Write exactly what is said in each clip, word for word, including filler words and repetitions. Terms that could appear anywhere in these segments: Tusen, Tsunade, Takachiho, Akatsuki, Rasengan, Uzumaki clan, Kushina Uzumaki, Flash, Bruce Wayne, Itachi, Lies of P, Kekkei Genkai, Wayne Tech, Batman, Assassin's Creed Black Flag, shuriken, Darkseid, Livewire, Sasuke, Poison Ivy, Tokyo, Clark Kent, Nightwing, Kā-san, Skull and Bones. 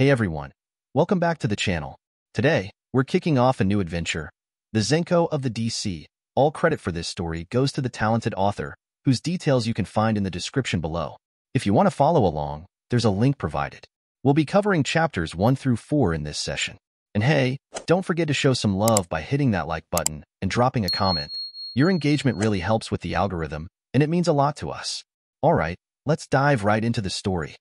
Hey everyone, welcome back to the channel. Today, we're kicking off a new adventure, the Zenko of the D C. All credit for this story goes to the talented author, whose details you can find in the description below. If you want to follow along, there's a link provided. We'll be covering chapters one through four in this session. And hey, don't forget to show some love by hitting that like button and dropping a comment. Your engagement really helps with the algorithm, and it means a lot to us. Alright, let's dive right into the story.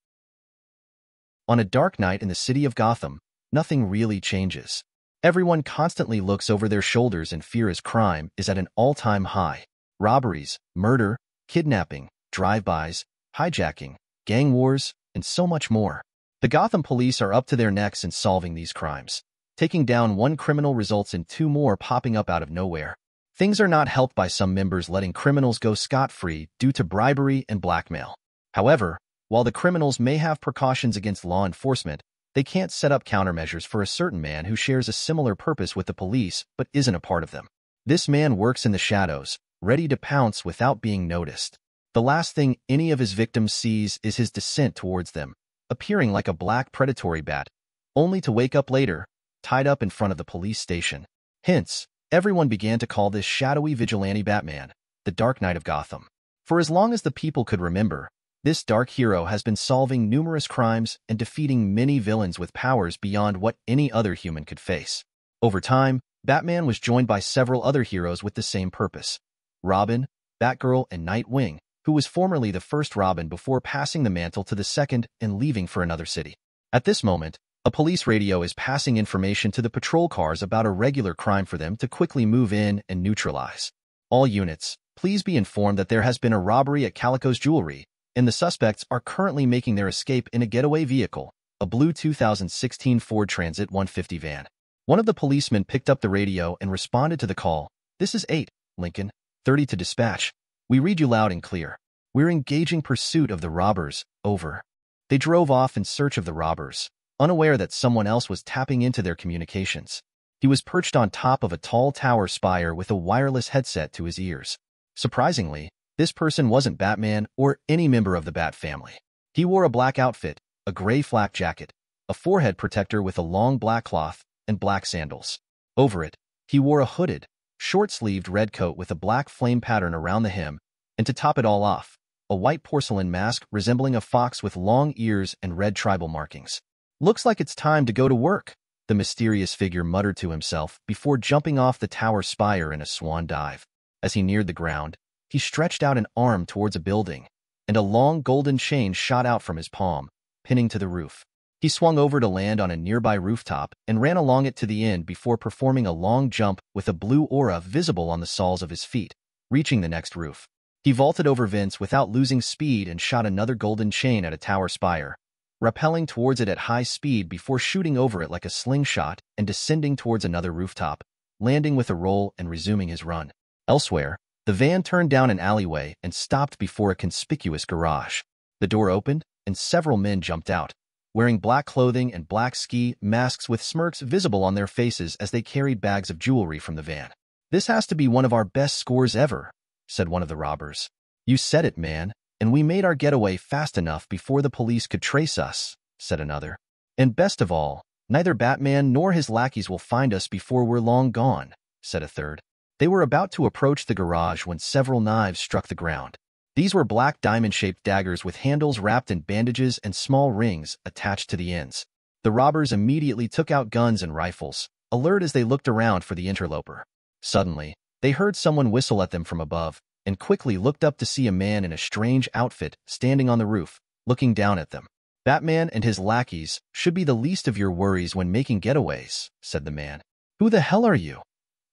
On a dark night in the city of Gotham, nothing really changes. Everyone constantly looks over their shoulders in fear as crime is at an all-time high. Robberies, murder, kidnapping, drive-bys, hijacking, gang wars, and so much more. The Gotham police are up to their necks in solving these crimes. Taking down one criminal results in two more popping up out of nowhere. Things are not helped by some members letting criminals go scot-free due to bribery and blackmail. However, while the criminals may have precautions against law enforcement, they can't set up countermeasures for a certain man who shares a similar purpose with the police but isn't a part of them. This man works in the shadows, ready to pounce without being noticed. The last thing any of his victims sees is his descent towards them, appearing like a black predatory bat, only to wake up later, tied up in front of the police station. Hence, everyone began to call this shadowy vigilante Batman, the Dark Knight of Gotham. For as long as the people could remember, this dark hero has been solving numerous crimes and defeating many villains with powers beyond what any other human could face. Over time, Batman was joined by several other heroes with the same purpose: Robin, Batgirl, and Nightwing, who was formerly the first Robin before passing the mantle to the second and leaving for another city. At this moment, a police radio is passing information to the patrol cars about a regular crime for them to quickly move in and neutralize. All units, please be informed that there has been a robbery at Calico's Jewelry, and the suspects are currently making their escape in a getaway vehicle, a blue two thousand sixteen Ford Transit one fifty van. One of the policemen picked up the radio and responded to the call. "This is eight, Lincoln, thirty to dispatch. We read you loud and clear. We're engaging pursuit of the robbers, over." They drove off in search of the robbers, unaware that someone else was tapping into their communications. He was perched on top of a tall tower spire with a wireless headset to his ears. Surprisingly, this person wasn't Batman or any member of the Bat family. He wore a black outfit, a gray flak jacket, a forehead protector with a long black cloth, and black sandals. Over it, he wore a hooded, short-sleeved red coat with a black flame pattern around the hem, and to top it all off, a white porcelain mask resembling a fox with long ears and red tribal markings. "Looks like it's time to go to work," the mysterious figure muttered to himself before jumping off the tower spire in a swan dive. As he neared the ground, he stretched out an arm towards a building, and a long golden chain shot out from his palm, pinning to the roof. He swung over to land on a nearby rooftop and ran along it to the end before performing a long jump with a blue aura visible on the soles of his feet, reaching the next roof. He vaulted over vents without losing speed and shot another golden chain at a tower spire, rappelling towards it at high speed before shooting over it like a slingshot and descending towards another rooftop, landing with a roll and resuming his run. Elsewhere, the van turned down an alleyway and stopped before a conspicuous garage. The door opened, and several men jumped out, wearing black clothing and black ski masks with smirks visible on their faces as they carried bags of jewelry from the van. "This has to be one of our best scores ever," said one of the robbers. "You said it, man, and we made our getaway fast enough before the police could trace us," said another. "And best of all, neither Batman nor his lackeys will find us before we're long gone," said a third. They were about to approach the garage when several knives struck the ground. These were black diamond-shaped daggers with handles wrapped in bandages and small rings attached to the ends. The robbers immediately took out guns and rifles, alert as they looked around for the interloper. Suddenly, they heard someone whistle at them from above, and quickly looked up to see a man in a strange outfit standing on the roof, looking down at them. "Batman and his lackeys should be the least of your worries when making getaways," said the man. "Who the hell are you?"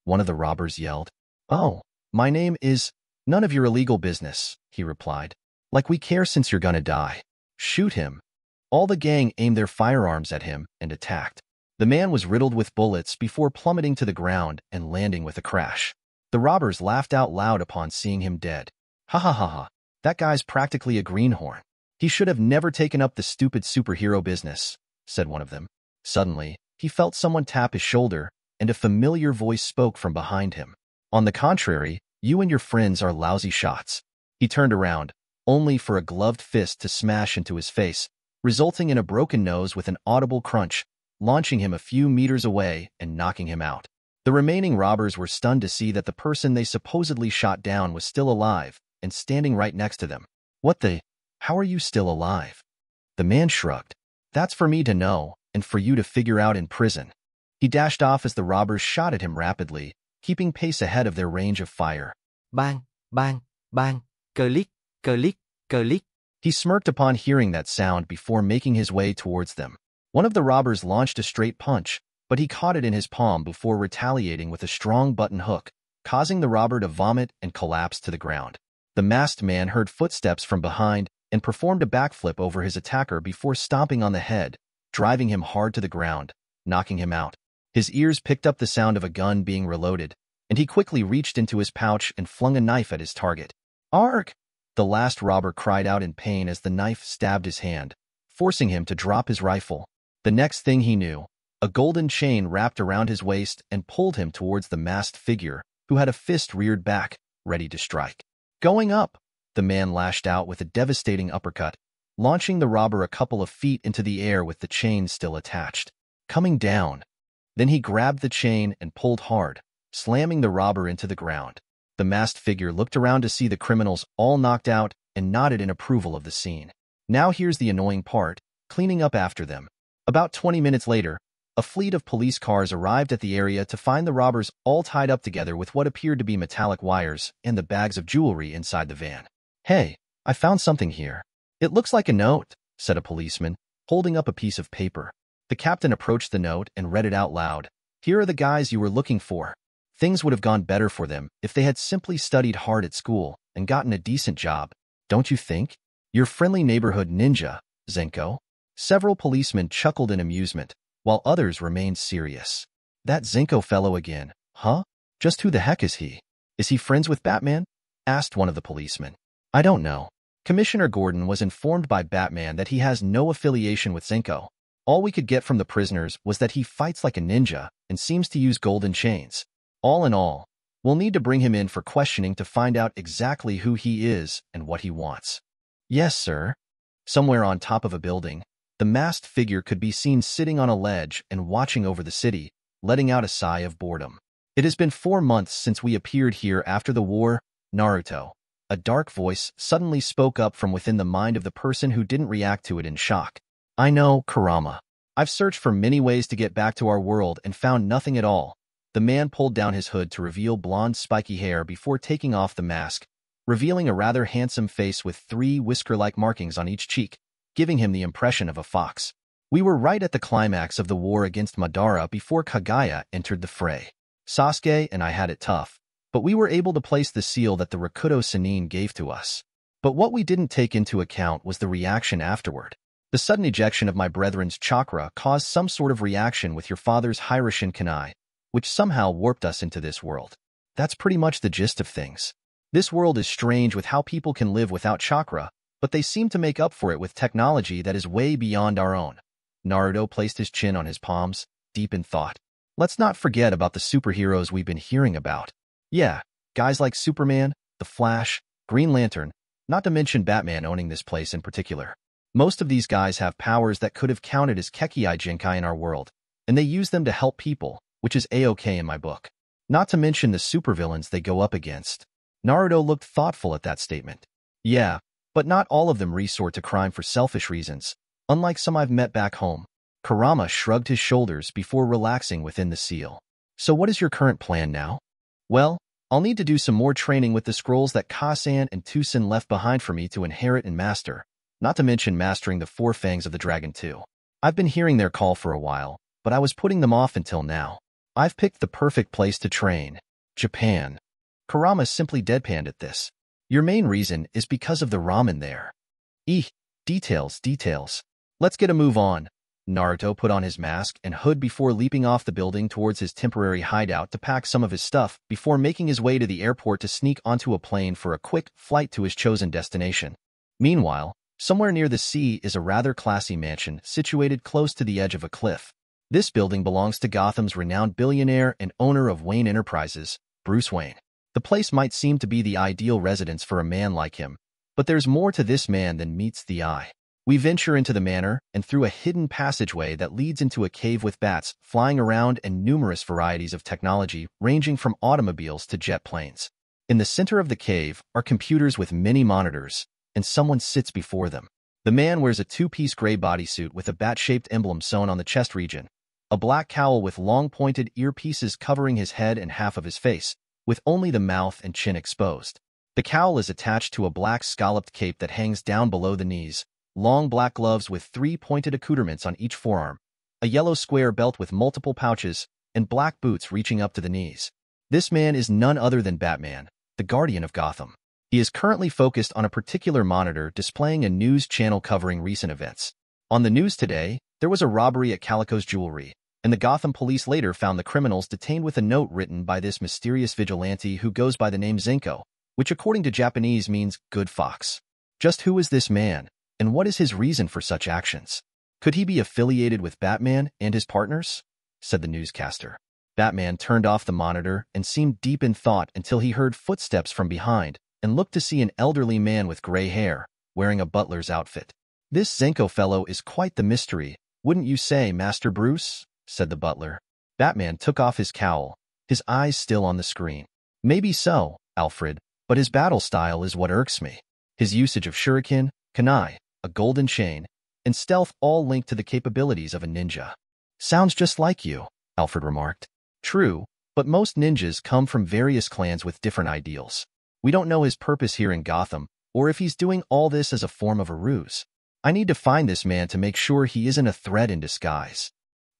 one of the robbers yelled. "Oh, my name is... None of your illegal business," he replied. "Like we care since you're gonna die. Shoot him." All the gang aimed their firearms at him and attacked. The man was riddled with bullets before plummeting to the ground and landing with a crash. The robbers laughed out loud upon seeing him dead. "Ha ha ha ha, that guy's practically a greenhorn. He should have never taken up the stupid superhero business," said one of them. Suddenly, he felt someone tap his shoulder, and a familiar voice spoke from behind him. "On the contrary, you and your friends are lousy shots." He turned around, only for a gloved fist to smash into his face, resulting in a broken nose with an audible crunch, launching him a few meters away and knocking him out. The remaining robbers were stunned to see that the person they supposedly shot down was still alive and standing right next to them. What the? How are you still alive? The man shrugged. That's for me to know and for you to figure out in prison. He dashed off as the robbers shot at him rapidly, keeping pace ahead of their range of fire. Bang, bang, bang, click, click, click. He smirked upon hearing that sound before making his way towards them. One of the robbers launched a straight punch, but he caught it in his palm before retaliating with a strong button hook, causing the robber to vomit and collapse to the ground. The masked man heard footsteps from behind and performed a backflip over his attacker before stomping on the head, driving him hard to the ground, knocking him out. His ears picked up the sound of a gun being reloaded, and he quickly reached into his pouch and flung a knife at his target. Arg! The last robber cried out in pain as the knife stabbed his hand, forcing him to drop his rifle. The next thing he knew, a golden chain wrapped around his waist and pulled him towards the masked figure, who had a fist reared back, ready to strike. Going up, the man lashed out with a devastating uppercut, launching the robber a couple of feet into the air with the chain still attached. Coming down, then he grabbed the chain and pulled hard, slamming the robber into the ground. The masked figure looked around to see the criminals all knocked out and nodded in approval of the scene. Now here's the annoying part, cleaning up after them. About twenty minutes later, a fleet of police cars arrived at the area to find the robbers all tied up together with what appeared to be metallic wires and the bags of jewelry inside the van. Hey, I found something here. It looks like a note, said a policeman, holding up a piece of paper. The captain approached the note and read it out loud. Here are the guys you were looking for. Things would have gone better for them if they had simply studied hard at school and gotten a decent job, don't you think? Your friendly neighborhood ninja, Zenko. Several policemen chuckled in amusement, while others remained serious. That Zenko fellow again, huh? Just who the heck is he? Is he friends with Batman? Asked one of the policemen. I don't know. Commissioner Gordon was informed by Batman that he has no affiliation with Zenko. All we could get from the prisoners was that he fights like a ninja and seems to use golden chains. All in all, we'll need to bring him in for questioning to find out exactly who he is and what he wants. Yes, sir. Somewhere on top of a building, the masked figure could be seen sitting on a ledge and watching over the city, letting out a sigh of boredom. It has been four months since we appeared here after the war, Naruto. A dark voice suddenly spoke up from within the mind of the person who didn't react to it in shock. I know, Kurama. I've searched for many ways to get back to our world and found nothing at all. The man pulled down his hood to reveal blonde spiky hair before taking off the mask, revealing a rather handsome face with three whisker-like markings on each cheek, giving him the impression of a fox. We were right at the climax of the war against Madara before Kaguya entered the fray. Sasuke and I had it tough, but we were able to place the seal that the Rakuto Sennin gave to us. But what we didn't take into account was the reaction afterward. The sudden ejection of my brethren's chakra caused some sort of reaction with your father's Hiraishin Kanai, which somehow warped us into this world. That's pretty much the gist of things. This world is strange with how people can live without chakra, but they seem to make up for it with technology that is way beyond our own. Naruto placed his chin on his palms, deep in thought. Let's not forget about the superheroes we've been hearing about. Yeah, guys like Superman, The Flash, Green Lantern, not to mention Batman owning this place in particular. Most of these guys have powers that could have counted as Kekkei Genkai in our world, and they use them to help people, which is A-okay in my book. Not to mention the supervillains they go up against. Naruto looked thoughtful at that statement. Yeah, but not all of them resort to crime for selfish reasons, unlike some I've met back home. Kurama shrugged his shoulders before relaxing within the seal. So what is your current plan now? Well, I'll need to do some more training with the scrolls that Kā-san and Tusen left behind for me to inherit and master, not to mention mastering the four fangs of the dragon too. I've been hearing their call for a while, but I was putting them off until now. I've picked the perfect place to train. Japan. Kurama simply deadpanned at this. Your main reason is because of the ramen there. Eeh, details, details. Let's get a move on. Naruto put on his mask and hood before leaping off the building towards his temporary hideout to pack some of his stuff before making his way to the airport to sneak onto a plane for a quick flight to his chosen destination. Meanwhile, somewhere near the sea is a rather classy mansion situated close to the edge of a cliff. This building belongs to Gotham's renowned billionaire and owner of Wayne Enterprises, Bruce Wayne. The place might seem to be the ideal residence for a man like him, but there's more to this man than meets the eye. We venture into the manor and through a hidden passageway that leads into a cave with bats flying around and numerous varieties of technology ranging from automobiles to jet planes. In the center of the cave are computers with many monitors, and someone sits before them. The man wears a two-piece gray bodysuit with a bat-shaped emblem sewn on the chest region, a black cowl with long pointed earpieces covering his head and half of his face, with only the mouth and chin exposed. The cowl is attached to a black scalloped cape that hangs down below the knees, long black gloves with three pointed accoutrements on each forearm, a yellow square belt with multiple pouches, and black boots reaching up to the knees. This man is none other than Batman, the Guardian of Gotham. He is currently focused on a particular monitor displaying a news channel covering recent events. On the news today, there was a robbery at Calico's Jewelry, and the Gotham police later found the criminals detained with a note written by this mysterious vigilante who goes by the name Zenko, which according to Japanese means good fox. Just who is this man? And what is his reason for such actions? Could he be affiliated with Batman and his partners? Said the newscaster. Batman turned off the monitor and seemed deep in thought until he heard footsteps from behind and looked to see an elderly man with gray hair, wearing a butler's outfit. This Zenko fellow is quite the mystery, wouldn't you say, Master Bruce? Said the butler. Batman took off his cowl, his eyes still on the screen. Maybe so, Alfred, but his battle style is what irks me. His usage of shuriken, kunai, a golden chain, and stealth all linked to the capabilities of a ninja. Sounds just like you, Alfred remarked. True, but most ninjas come from various clans with different ideals. We don't know his purpose here in Gotham, or if he's doing all this as a form of a ruse. I need to find this man to make sure he isn't a threat in disguise.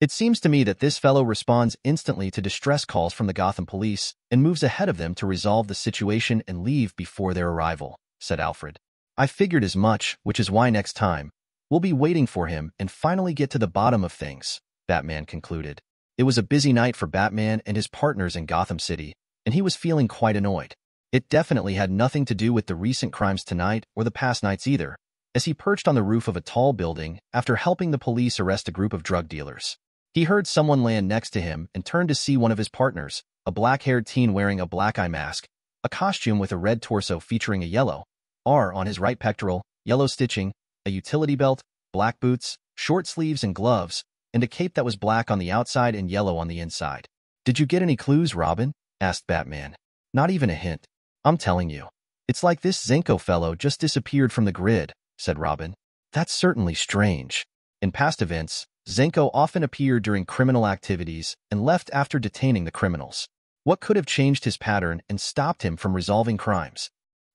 It seems to me that this fellow responds instantly to distress calls from the Gotham police and moves ahead of them to resolve the situation and leave before their arrival, said Alfred. I figured as much, which is why next time we'll be waiting for him and finally get to the bottom of things, Batman concluded. It was a busy night for Batman and his partners in Gotham City, and he was feeling quite annoyed. It definitely had nothing to do with the recent crimes tonight or the past nights either, as he perched on the roof of a tall building after helping the police arrest a group of drug dealers. He heard someone land next to him and turned to see one of his partners, a black-haired teen wearing a black eye mask, a costume with a red torso featuring a yellow R on his right pectoral, yellow stitching, a utility belt, black boots, short sleeves and gloves, and a cape that was black on the outside and yellow on the inside. Did you get any clues, Robin? Asked Batman. Not even a hint. I'm telling you. It's like this Zenko fellow just disappeared from the grid, said Robin. That's certainly strange. In past events, Zenko often appeared during criminal activities and left after detaining the criminals. What could have changed his pattern and stopped him from resolving crimes?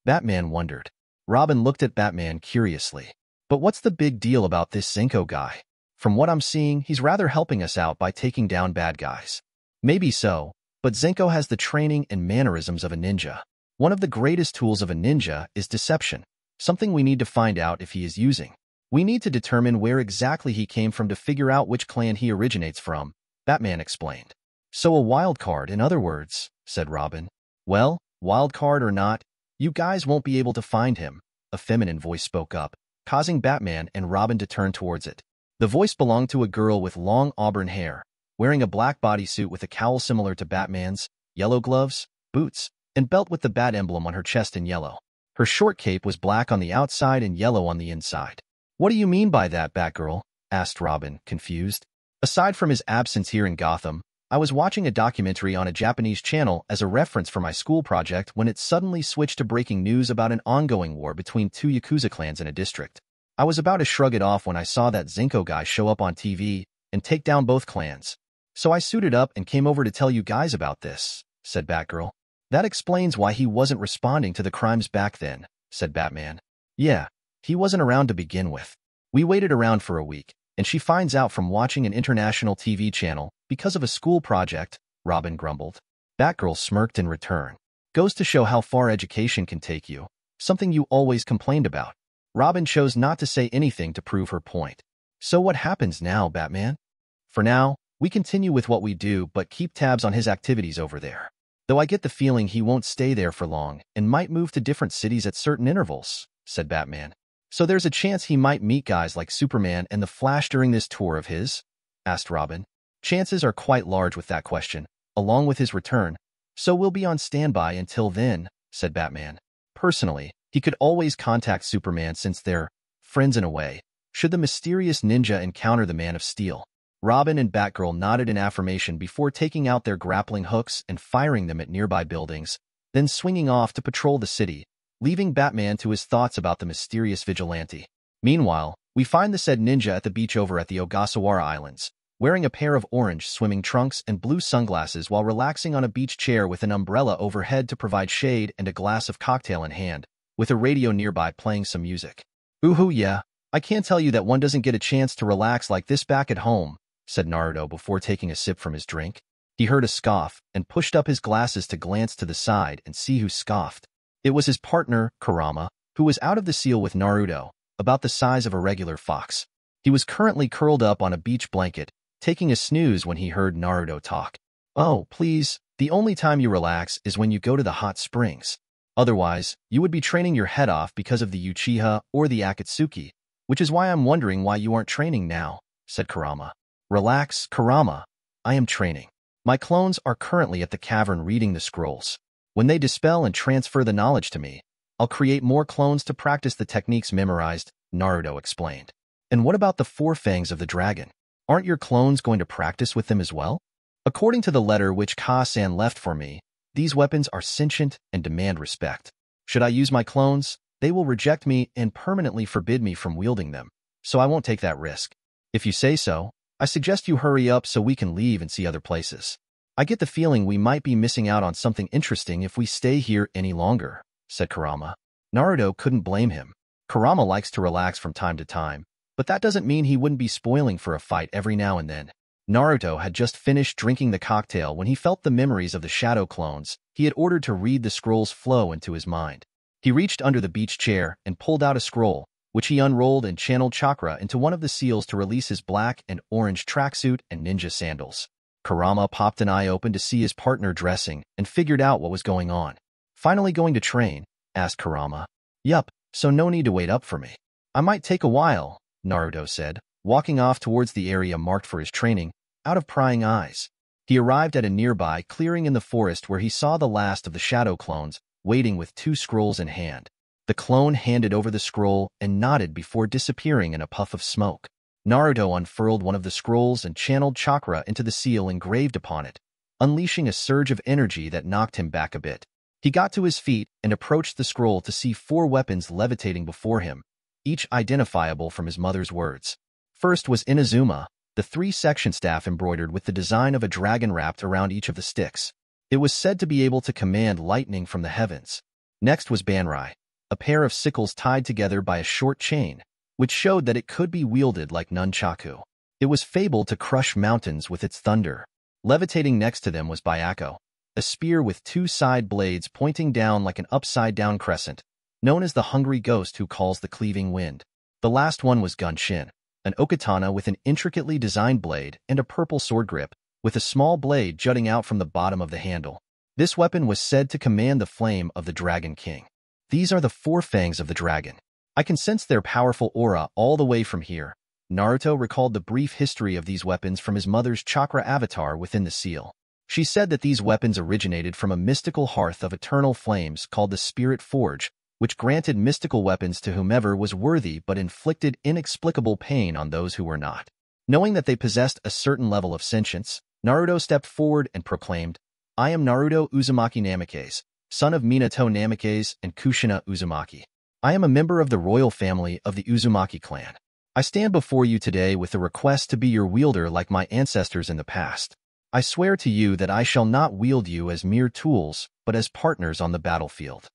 Batman wondered. Robin looked at Batman curiously. But what's the big deal about this Zenko guy? From what I'm seeing, he's rather helping us out by taking down bad guys. Maybe so, but Zenko has the training and mannerisms of a ninja. One of the greatest tools of a ninja is deception, something we need to find out if he is using. We need to determine where exactly he came from to figure out which clan he originates from, Batman explained. So a wild card, in other words, said Robin. Well, wild card or not, you guys won't be able to find him, a feminine voice spoke up, causing Batman and Robin to turn towards it. The voice belonged to a girl with long auburn hair, wearing a black bodysuit with a cowl similar to Batman's, yellow gloves, boots, and belt with the bat emblem on her chest in yellow. Her short cape was black on the outside and yellow on the inside. What do you mean by that, Batgirl? Asked Robin, confused. Aside from his absence here in Gotham, I was watching a documentary on a Japanese channel as a reference for my school project when it suddenly switched to breaking news about an ongoing war between two Yakuza clans in a district. I was about to shrug it off when I saw that Zenko guy show up on T V and take down both clans. So I suited up and came over to tell you guys about this, said Batgirl. That explains why he wasn't responding to the crimes back then, said Batman. Yeah, he wasn't around to begin with. We waited around for a week, and she finds out from watching an international T V channel because of a school project, Robin grumbled. Batgirl smirked in return. Goes to show how far education can take you, something you always complained about. Robin chose not to say anything to prove her point. So what happens now, Batman? For now, we continue with what we do but keep tabs on his activities over there. Though I get the feeling he won't stay there for long and might move to different cities at certain intervals, said Batman. So there's a chance he might meet guys like Superman and the Flash during this tour of his? Asked Robin. Chances are quite large with that question, along with his return, so we'll be on standby until then, said Batman. Personally, he could always contact Superman since they're friends in a way, Should the mysterious ninja encounter the Man of Steel? Robin and Batgirl nodded in affirmation before taking out their grappling hooks and firing them at nearby buildings, then swinging off to patrol the city, leaving Batman to his thoughts about the mysterious vigilante. Meanwhile, we find the said ninja at the beach over at the Ogasawara Islands, wearing a pair of orange swimming trunks and blue sunglasses while relaxing on a beach chair with an umbrella overhead to provide shade and a glass of cocktail in hand, with a radio nearby playing some music. Ooh-hoo, yeah, I can't tell you that one doesn't get a chance to relax like this back at home, said Naruto before taking a sip from his drink. He heard a scoff and pushed up his glasses to glance to the side and see who scoffed. It was his partner, Kurama, who was out of the seal with Naruto, about the size of a regular fox. He was currently curled up on a beach blanket, taking a snooze when he heard Naruto talk. Oh, please, the only time you relax is when you go to the hot springs. Otherwise, you would be training your head off because of the Uchiha or the Akatsuki, which is why I'm wondering why you aren't training now, said Kurama. Relax, Kurama. I am training. My clones are currently at the cavern reading the scrolls. When they dispel and transfer the knowledge to me, I'll create more clones to practice the techniques memorized, Naruto explained. And what about the four fangs of the dragon? Aren't your clones going to practice with them as well? According to the letter which Kā-san left for me, these weapons are sentient and demand respect. Should I use my clones, they will reject me and permanently forbid me from wielding them, so I won't take that risk. If you say so, I suggest you hurry up so we can leave and see other places. I get the feeling we might be missing out on something interesting if we stay here any longer, said Kurama. Naruto couldn't blame him. Kurama likes to relax from time to time, but that doesn't mean he wouldn't be spoiling for a fight every now and then. Naruto had just finished drinking the cocktail when he felt the memories of the shadow clones he had ordered to read the scrolls flow into his mind. He reached under the beach chair and pulled out a scroll, which he unrolled and channeled chakra into one of the seals to release his black and orange tracksuit and ninja sandals. Kurama popped an eye open to see his partner dressing and figured out what was going on. Finally going to train? Asked Kurama. Yup, so no need to wait up for me. I might take a while, Naruto said, walking off towards the area marked for his training, out of prying eyes. He arrived at a nearby clearing in the forest where he saw the last of the shadow clones, waiting with two scrolls in hand. The clone handed over the scroll and nodded before disappearing in a puff of smoke. Naruto unfurled one of the scrolls and channeled chakra into the seal engraved upon it, unleashing a surge of energy that knocked him back a bit. He got to his feet and approached the scroll to see four weapons levitating before him, each identifiable from his mother's words. First was Inazuma, the three-section staff embroidered with the design of a dragon wrapped around each of the sticks. It was said to be able to command lightning from the heavens. Next was Banrai, a pair of sickles tied together by a short chain, which showed that it could be wielded like nunchaku. It was fabled to crush mountains with its thunder. Levitating next to them was Byakko, a spear with two side blades pointing down like an upside-down crescent, known as the hungry ghost who calls the cleaving wind. The last one was Gunshin, an Okatana with an intricately designed blade and a purple sword grip, with a small blade jutting out from the bottom of the handle. This weapon was said to command the flame of the Dragon King. These are the four fangs of the dragon. I can sense their powerful aura all the way from here. Naruto recalled the brief history of these weapons from his mother's chakra avatar within the seal. She said that these weapons originated from a mystical hearth of eternal flames called the Spirit Forge, which granted mystical weapons to whomever was worthy but inflicted inexplicable pain on those who were not. Knowing that they possessed a certain level of sentience, Naruto stepped forward and proclaimed, I am Naruto Uzumaki Namikaze, son of Minato Namikaze and Kushina Uzumaki. I am a member of the royal family of the Uzumaki clan. I stand before you today with the request to be your wielder like my ancestors in the past. I swear to you that I shall not wield you as mere tools, but as partners on the battlefield.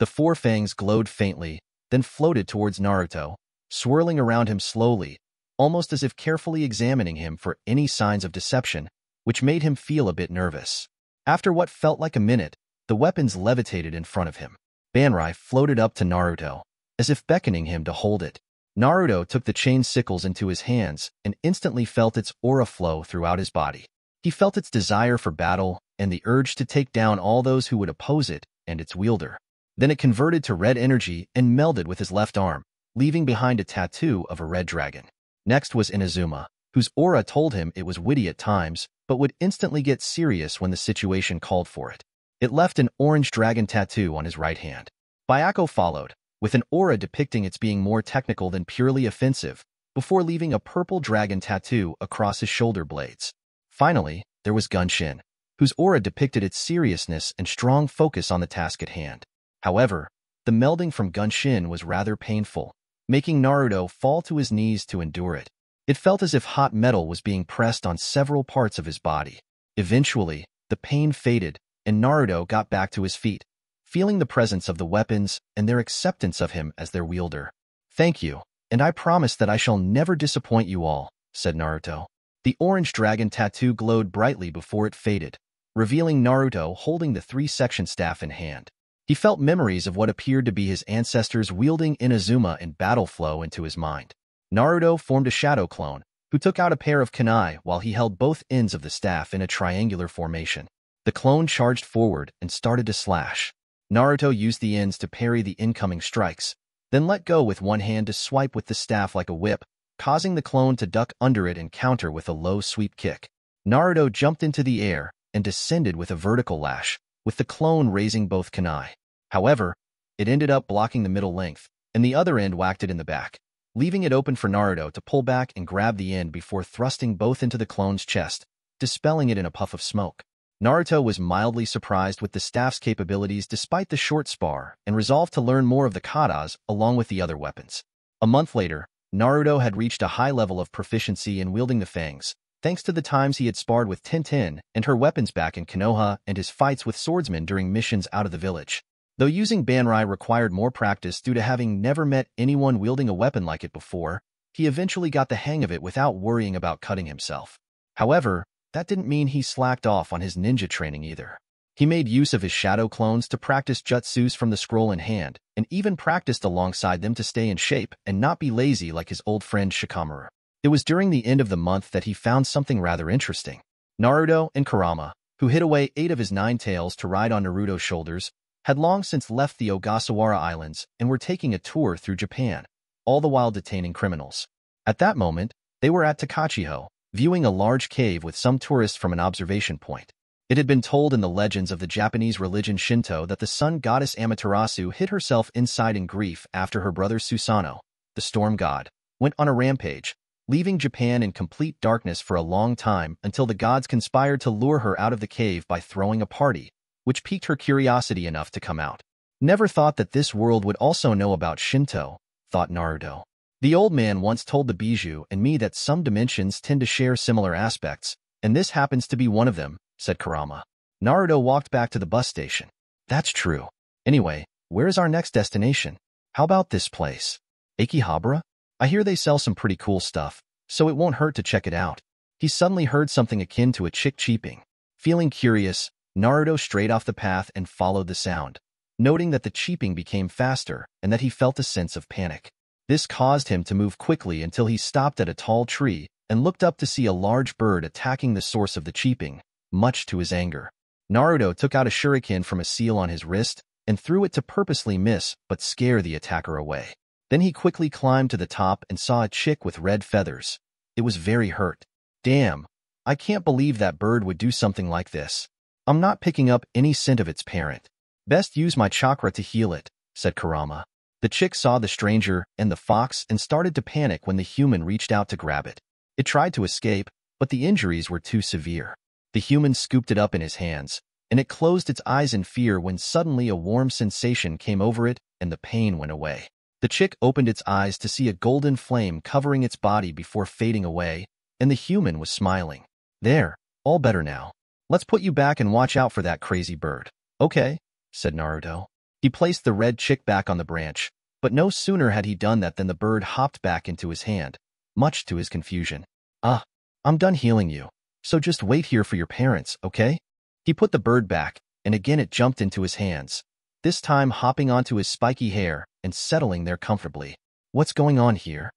The four fangs glowed faintly, then floated towards Naruto, swirling around him slowly, almost as if carefully examining him for any signs of deception, which made him feel a bit nervous. After what felt like a minute, the weapons levitated in front of him. Banrai floated up to Naruto, as if beckoning him to hold it. Naruto took the chain sickles into his hands and instantly felt its aura flow throughout his body. He felt its desire for battle and the urge to take down all those who would oppose it and its wielder. Then it converted to red energy and melded with his left arm, leaving behind a tattoo of a red dragon. Next was Inazuma, whose aura told him it was witty at times, but would instantly get serious when the situation called for it. It left an orange dragon tattoo on his right hand. Byakko followed, with an aura depicting its being more technical than purely offensive, before leaving a purple dragon tattoo across his shoulder blades. Finally, there was Gunshin, whose aura depicted its seriousness and strong focus on the task at hand. However, the melding from Gunshin was rather painful, making Naruto fall to his knees to endure it. It felt as if hot metal was being pressed on several parts of his body. Eventually, the pain faded, and Naruto got back to his feet, feeling the presence of the weapons and their acceptance of him as their wielder. "Thank you, and I promise that I shall never disappoint you all," said Naruto. The orange dragon tattoo glowed brightly before it faded, revealing Naruto holding the three-section staff in hand. He felt memories of what appeared to be his ancestors wielding Inazuma in battle flow into his mind. Naruto formed a shadow clone, who took out a pair of kunai while he held both ends of the staff in a triangular formation. The clone charged forward and started to slash. Naruto used the ends to parry the incoming strikes, then let go with one hand to swipe with the staff like a whip, causing the clone to duck under it and counter with a low sweep kick. Naruto jumped into the air and descended with a vertical lash, with the clone raising both kunai. However, it ended up blocking the middle length, and the other end whacked it in the back, leaving it open for Naruto to pull back and grab the end before thrusting both into the clone's chest, dispelling it in a puff of smoke. Naruto was mildly surprised with the staff's capabilities despite the short spar and resolved to learn more of the katas along with the other weapons. A month later, Naruto had reached a high level of proficiency in wielding the fangs, thanks to the times he had sparred with Tintin and her weapons back in Konoha and his fights with swordsmen during missions out of the village. Though using Banrai required more practice due to having never met anyone wielding a weapon like it before, he eventually got the hang of it without worrying about cutting himself. However, that didn't mean he slacked off on his ninja training either. He made use of his shadow clones to practice jutsus from the scroll in hand, and even practiced alongside them to stay in shape and not be lazy like his old friend Shikamaru. It was during the end of the month that he found something rather interesting. Naruto and Kurama, who hid away eight of his nine tails to ride on Naruto's shoulders, had long since left the Ogasawara Islands and were taking a tour through Japan, all the while detaining criminals. At that moment, they were at Takachiho, viewing a large cave with some tourists from an observation point. It had been told in the legends of the Japanese religion Shinto that the sun goddess Amaterasu hid herself inside in grief after her brother Susanoo, the storm god, went on a rampage, leaving Japan in complete darkness for a long time until the gods conspired to lure her out of the cave by throwing a party, which piqued her curiosity enough to come out. "Never thought that this world would also know about Shinto," thought Naruto. The old man once told the Bijou and me that some dimensions tend to share similar aspects, and this happens to be one of them, said Kurama. Naruto walked back to the bus station. "That's true. Anyway, where is our next destination? How about this place? Akihabara? I hear they sell some pretty cool stuff, so it won't hurt to check it out." He suddenly heard something akin to a chick cheeping. Feeling curious, Naruto strayed off the path and followed the sound, noting that the cheeping became faster and that he felt a sense of panic. This caused him to move quickly until he stopped at a tall tree and looked up to see a large bird attacking the source of the cheeping, much to his anger. Naruto took out a shuriken from a seal on his wrist and threw it to purposely miss but scare the attacker away. Then he quickly climbed to the top and saw a chick with red feathers. It was very hurt. "Damn, I can't believe that bird would do something like this. I'm not picking up any scent of its parent. Best use my chakra to heal it," said Kurama. The chick saw the stranger and the fox and started to panic when the human reached out to grab it. It tried to escape, but the injuries were too severe. The human scooped it up in his hands, and it closed its eyes in fear when suddenly a warm sensation came over it and the pain went away. The chick opened its eyes to see a golden flame covering its body before fading away, and the human was smiling. "There, all better now. Let's put you back and watch out for that crazy bird." "Okay," said Naruto. He placed the red chick back on the branch, but no sooner had he done that than the bird hopped back into his hand, much to his confusion. "Ah, I'm done healing you, so just wait here for your parents, okay?" He put the bird back, and again it jumped into his hands, this time hopping onto his spiky hair and settling there comfortably. "What's going on here?"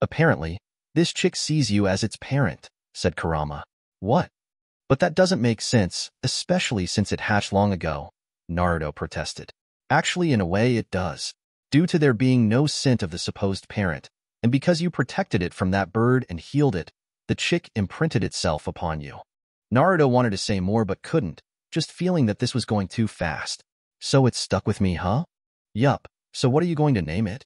"Apparently, this chick sees you as its parent," said Kurama. "What? But that doesn't make sense, especially since it hatched long ago," Naruto protested. "Actually, in a way, it does. Due to there being no scent of the supposed parent, and because you protected it from that bird and healed it, the chick imprinted itself upon you." Naruto wanted to say more but couldn't, just feeling that this was going too fast. "So it's stuck with me, huh? Yup. So what are you going to name it?"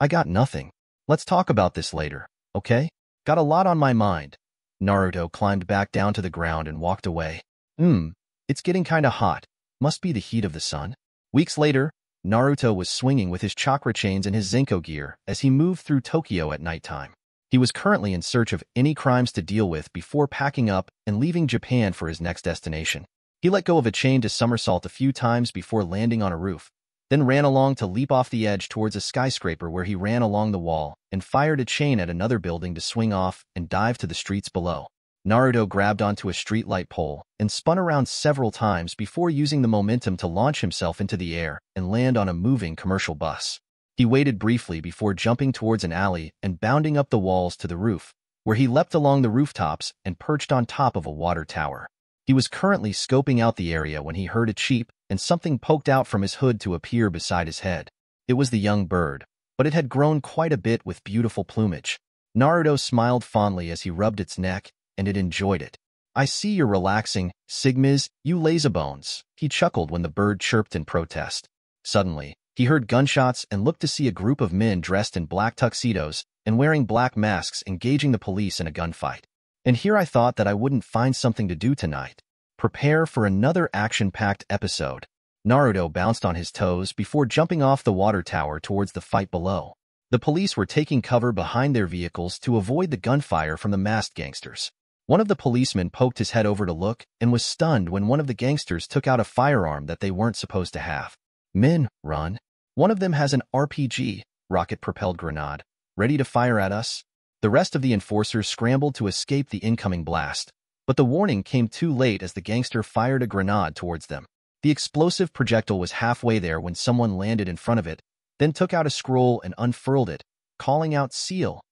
"I got nothing. Let's talk about this later," okay? Got a lot on my mind. Naruto climbed back down to the ground and walked away. Hmm, it's getting kinda hot. Must be the heat of the sun. Weeks later, Naruto was swinging with his chakra chains and his Zenko gear as he moved through Tokyo at nighttime. He was currently in search of any crimes to deal with before packing up and leaving Japan for his next destination. He let go of a chain to somersault a few times before landing on a roof, then ran along to leap off the edge towards a skyscraper where he ran along the wall and fired a chain at another building to swing off and dive to the streets below. Naruto grabbed onto a streetlight pole and spun around several times before using the momentum to launch himself into the air and land on a moving commercial bus. He waited briefly before jumping towards an alley and bounding up the walls to the roof, where he leapt along the rooftops and perched on top of a water tower. He was currently scoping out the area when he heard a cheep and something poked out from his hood to appear beside his head. It was the young bird, but it had grown quite a bit with beautiful plumage. Naruto smiled fondly as he rubbed its neck, and it enjoyed it. "I see you're relaxing, Sigmas, you lazybones," he chuckled when the bird chirped in protest. Suddenly, he heard gunshots and looked to see a group of men dressed in black tuxedos and wearing black masks engaging the police in a gunfight. "And here I thought that I wouldn't find something to do tonight. Prepare for another action-packed episode." Naruto bounced on his toes before jumping off the water tower towards the fight below. The police were taking cover behind their vehicles to avoid the gunfire from the masked gangsters. One of the policemen poked his head over to look and was stunned when one of the gangsters took out a firearm that they weren't supposed to have. "Men, run. One of them has an R P G, rocket-propelled grenade, ready to fire at us." The rest of the enforcers scrambled to escape the incoming blast, but the warning came too late as the gangster fired a grenade towards them. The explosive projectile was halfway there when someone landed in front of it, then took out a scroll and unfurled it, calling out "Seal,"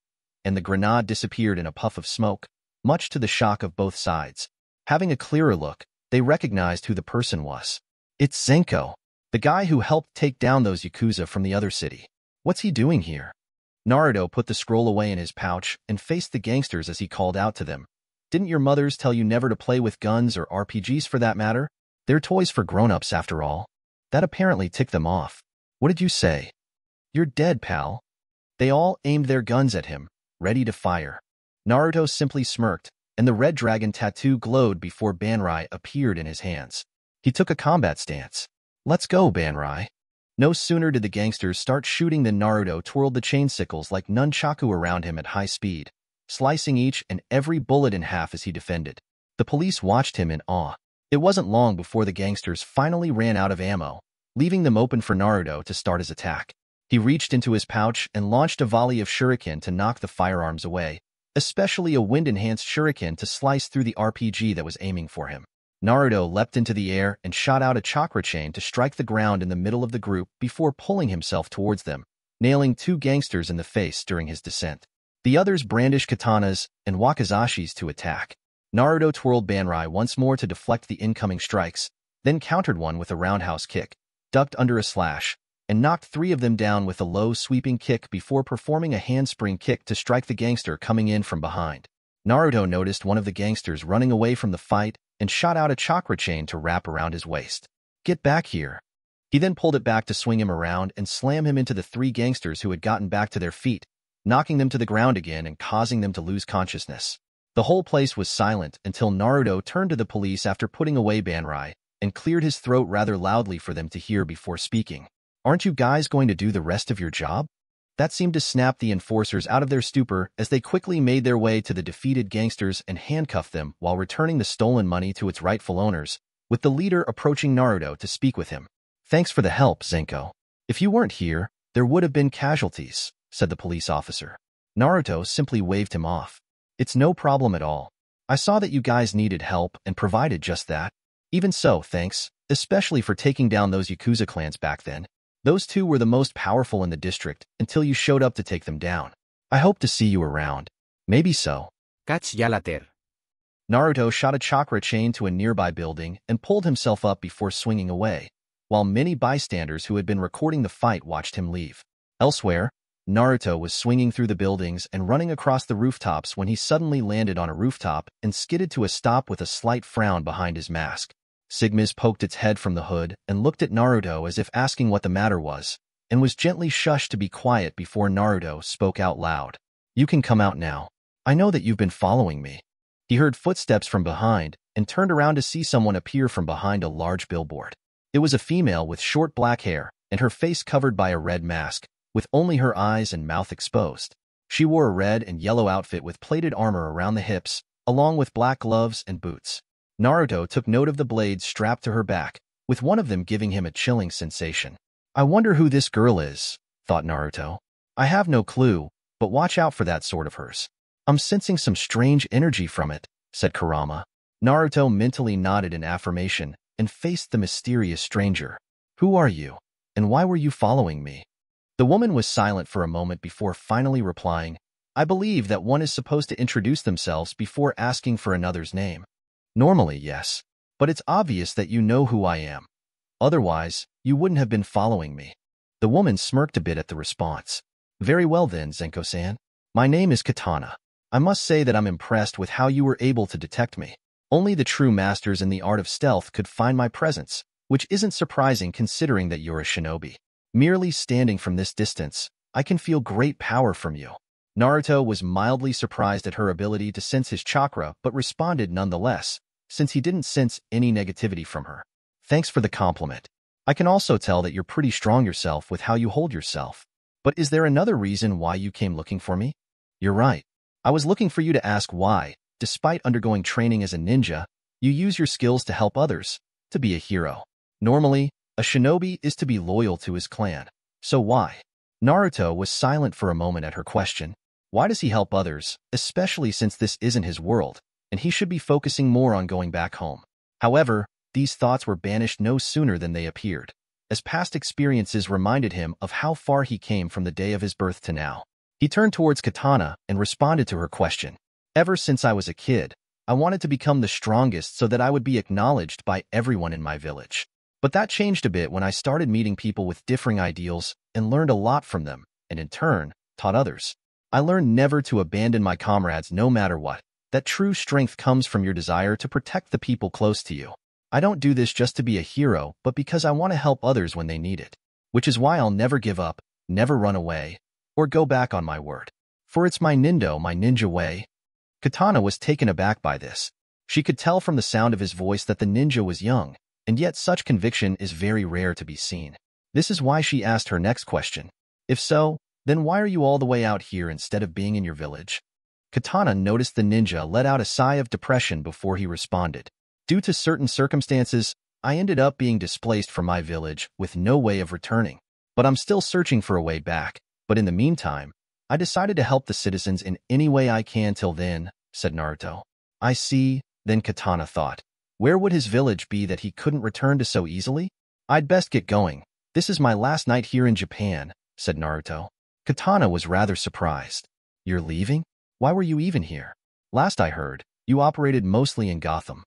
and the grenade disappeared in a puff of smoke, much to the shock of both sides. Having a clearer look, they recognized who the person was. "It's Zenko, the guy who helped take down those Yakuza from the other city. What's he doing here?" Naruto put the scroll away in his pouch and faced the gangsters as he called out to them. "Didn't your mothers tell you never to play with guns or R P Gs for that matter? They're toys for grown-ups after all." That apparently ticked them off. "What did you say? You're dead, pal." They all aimed their guns at him, ready to fire. Naruto simply smirked, and the red dragon tattoo glowed before Banrai appeared in his hands. He took a combat stance. "Let's go, Banrai." No sooner did the gangsters start shooting than Naruto twirled the chainsicles like nunchaku around him at high speed, slicing each and every bullet in half as he defended. The police watched him in awe. It wasn't long before the gangsters finally ran out of ammo, leaving them open for Naruto to start his attack. He reached into his pouch and launched a volley of shuriken to knock the firearms away, especially a wind-enhanced shuriken to slice through the R P G that was aiming for him. Naruto leapt into the air and shot out a chakra chain to strike the ground in the middle of the group before pulling himself towards them, nailing two gangsters in the face during his descent. The others brandished katanas and wakizashis to attack. Naruto twirled Banrai once more to deflect the incoming strikes, then countered one with a roundhouse kick, ducked under a slash, and knocked three of them down with a low sweeping kick before performing a handspring kick to strike the gangster coming in from behind. Naruto noticed one of the gangsters running away from the fight and shot out a chakra chain to wrap around his waist. "Get back here." He then pulled it back to swing him around and slam him into the three gangsters who had gotten back to their feet, knocking them to the ground again and causing them to lose consciousness. The whole place was silent until Naruto turned to the police after putting away Banrai and cleared his throat rather loudly for them to hear before speaking. "Aren't you guys going to do the rest of your job?" That seemed to snap the enforcers out of their stupor as they quickly made their way to the defeated gangsters and handcuffed them while returning the stolen money to its rightful owners, with the leader approaching Naruto to speak with him. "Thanks for the help, Zenko. If you weren't here, there would have been casualties," said the police officer. Naruto simply waved him off. "It's no problem at all. I saw that you guys needed help and provided just that. Even so, thanks, especially for taking down those Yakuza clans back then. Those two were the most powerful in the district until you showed up to take them down. I hope to see you around." "Maybe so." "Catch ya later." Naruto shot a chakra chain to a nearby building and pulled himself up before swinging away, while many bystanders who had been recording the fight watched him leave. Elsewhere, Naruto was swinging through the buildings and running across the rooftops when he suddenly landed on a rooftop and skidded to a stop with a slight frown behind his mask. Sigma's poked its head from the hood and looked at Naruto as if asking what the matter was, and was gently shushed to be quiet before Naruto spoke out loud. You can come out now. I know that you've been following me. He heard footsteps from behind and turned around to see someone appear from behind a large billboard. It was a female with short black hair and her face covered by a red mask, with only her eyes and mouth exposed. She wore a red and yellow outfit with plated armor around the hips, along with black gloves and boots. Naruto took note of the blades strapped to her back, with one of them giving him a chilling sensation. I wonder who this girl is, thought Naruto. I have no clue, but watch out for that sword of hers. I'm sensing some strange energy from it, said Kurama. Naruto mentally nodded in affirmation and faced the mysterious stranger. Who are you, and why were you following me? The woman was silent for a moment before finally replying, I believe that one is supposed to introduce themselves before asking for another's name. Normally, yes. But it's obvious that you know who I am. Otherwise, you wouldn't have been following me. The woman smirked a bit at the response. Very well then, Zenko-san. My name is Katana. I must say that I'm impressed with how you were able to detect me. Only the true masters in the art of stealth could find my presence, which isn't surprising considering that you're a shinobi. Merely standing from this distance, I can feel great power from you. Naruto was mildly surprised at her ability to sense his chakra but responded nonetheless, since he didn't sense any negativity from her. Thanks for the compliment. I can also tell that you're pretty strong yourself with how you hold yourself. But is there another reason why you came looking for me? You're right. I was looking for you to ask why, despite undergoing training as a ninja, you use your skills to help others, to be a hero. Normally, a shinobi is to be loyal to his clan. So why? Naruto was silent for a moment at her question. Why does he help others, especially since this isn't his world, and he should be focusing more on going back home? However, these thoughts were banished no sooner than they appeared, as past experiences reminded him of how far he came from the day of his birth to now. He turned towards Katana and responded to her question. Ever since I was a kid, I wanted to become the strongest so that I would be acknowledged by everyone in my village. But that changed a bit when I started meeting people with differing ideals and learned a lot from them, and in turn, taught others. I learned never to abandon my comrades no matter what, that true strength comes from your desire to protect the people close to you. I don't do this just to be a hero, but because I want to help others when they need it. Which is why I'll never give up, never run away, or go back on my word. For it's my nindo, my ninja way. Katana was taken aback by this. She could tell from the sound of his voice that the ninja was young, and yet such conviction is very rare to be seen. This is why she asked her next question. If so, then why are you all the way out here instead of being in your village? Katana noticed the ninja let out a sigh of depression before he responded. Due to certain circumstances, I ended up being displaced from my village with no way of returning. But I'm still searching for a way back. But in the meantime, I decided to help the citizens in any way I can till then, said Naruto. I see, then Katana thought. Where would his village be that he couldn't return to so easily? I'd best get going. This is my last night here in Japan, said Naruto. Katana was rather surprised. You're leaving? Why were you even here? Last I heard, you operated mostly in Gotham.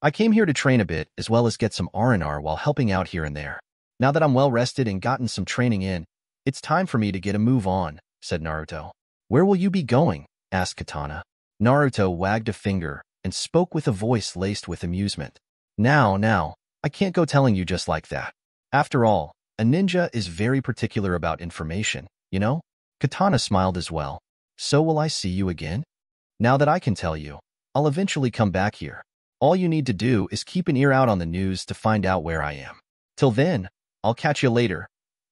I came here to train a bit as well as get some R and R while helping out here and there. Now that I'm well rested and gotten some training in, it's time for me to get a move on, said Naruto. Where will you be going? Asked Katana. Naruto wagged a finger and spoke with a voice laced with amusement. Now, now, I can't go telling you just like that. After all, a ninja is very particular about information, you know? Katana smiled as well. So will I see you again? Now that I can tell you, I'll eventually come back here. All you need to do is keep an ear out on the news to find out where I am. Till then, I'll catch you later.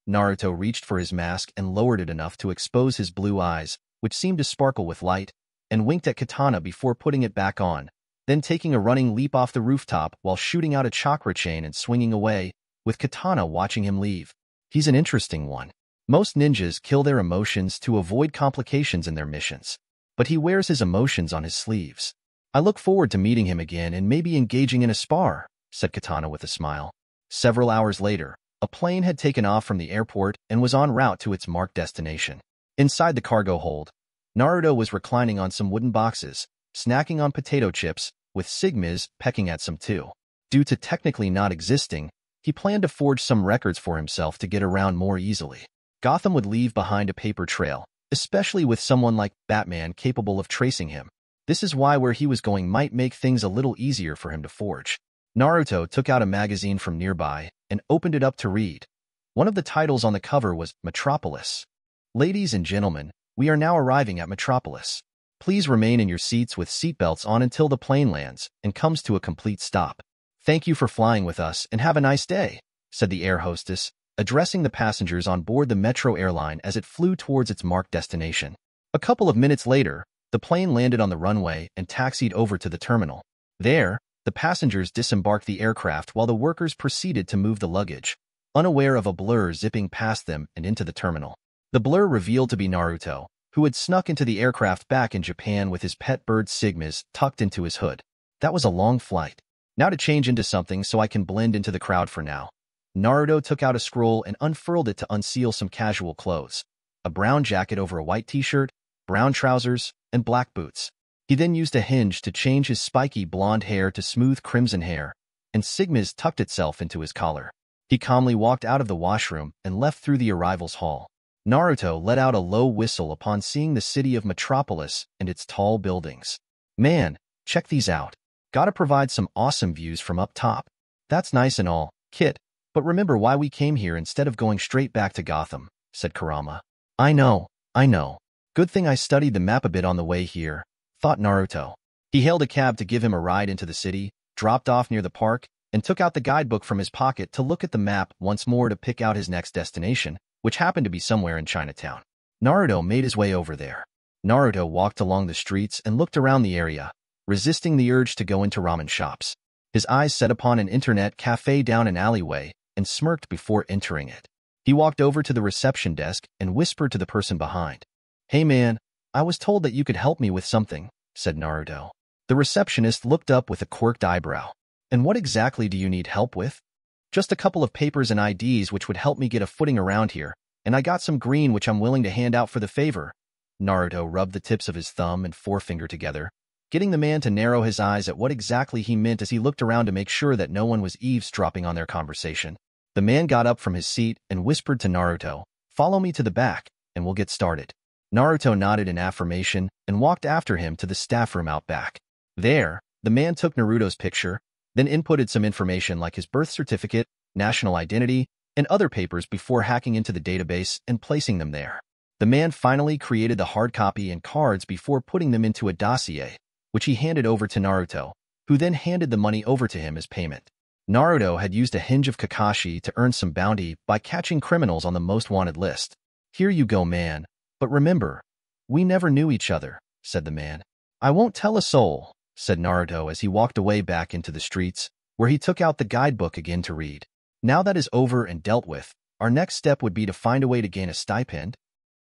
Naruto reached for his mask and lowered it enough to expose his blue eyes, which seemed to sparkle with light, and winked at Katana before putting it back on, then taking a running leap off the rooftop while shooting out a chakra chain and swinging away, with Katana watching him leave. He's an interesting one. Most ninjas kill their emotions to avoid complications in their missions, but he wears his emotions on his sleeves. I look forward to meeting him again and maybe engaging in a spar, said Katana with a smile. Several hours later, a plane had taken off from the airport and was en route to its marked destination. Inside the cargo hold, Naruto was reclining on some wooden boxes, snacking on potato chips, with Sigmas pecking at some too. Due to technically not existing, he planned to forge some records for himself to get around more easily. Gotham would leave behind a paper trail, especially with someone like Batman capable of tracing him. This is why where he was going might make things a little easier for him to forge. Naruto took out a magazine from nearby and opened it up to read. One of the titles on the cover was Metropolis. Ladies and gentlemen, We are now arriving at Metropolis. Please remain in your seats with seatbelts on until the plane lands and comes to a complete stop. Thank you for flying with us and have a nice day, said the air hostess, addressing the passengers on board the Metro airline as it flew towards its marked destination. A couple of minutes later, the plane landed on the runway and taxied over to the terminal. There, the passengers disembarked the aircraft while the workers proceeded to move the luggage, unaware of a blur zipping past them and into the terminal. The blur revealed to be Naruto, who had snuck into the aircraft back in Japan with his pet bird Sigmas tucked into his hood. That was a long flight. Now to change into something so I can blend into the crowd for now. Naruto took out a scroll and unfurled it to unseal some casual clothes: a brown jacket over a white t-shirt, brown trousers, and black boots. He then used a hinge to change his spiky blonde hair to smooth crimson hair, and Sigma's tucked itself into his collar. He calmly walked out of the washroom and left through the arrivals hall. Naruto let out a low whistle upon seeing the city of Metropolis and its tall buildings. Man, check these out. Gotta provide some awesome views from up top. That's nice and all, Kit, but remember why we came here instead of going straight back to Gotham, said Kurama. I know, I know. Good thing I studied the map a bit on the way here, thought Naruto. He hailed a cab to give him a ride into the city, dropped off near the park, and took out the guidebook from his pocket to look at the map once more to pick out his next destination, which happened to be somewhere in Chinatown. Naruto made his way over there. Naruto walked along the streets and looked around the area, resisting the urge to go into ramen shops. His eyes set upon an internet cafe down an alleyway and smirked before entering it. He walked over to the reception desk and whispered to the person behind. Hey man, I was told that you could help me with something, said Naruto. The receptionist looked up with a quirked eyebrow. And what exactly do you need help with? Just a couple of papers and I Ds which would help me get a footing around here, and I got some green which I'm willing to hand out for the favor. Naruto rubbed the tips of his thumb and forefinger together, getting the man to narrow his eyes at what exactly he meant as he looked around to make sure that no one was eavesdropping on their conversation. The man got up from his seat and whispered to Naruto, "Follow me to the back, and we'll get started." Naruto nodded in affirmation and walked after him to the staff room out back. There, the man took Naruto's picture, then inputted some information like his birth certificate, national identity, and other papers before hacking into the database and placing them there. The man finally created the hard copy and cards before putting them into a dossier, which he handed over to Naruto, who then handed the money over to him as payment. Naruto had used a hinge of Kakashi to earn some bounty by catching criminals on the most wanted list. Here you go, man. But remember, we never knew each other, said the man. I won't tell a soul, said Naruto as he walked away back into the streets, where he took out the guidebook again to read. Now that is over and dealt with, our next step would be to find a way to gain a stipend.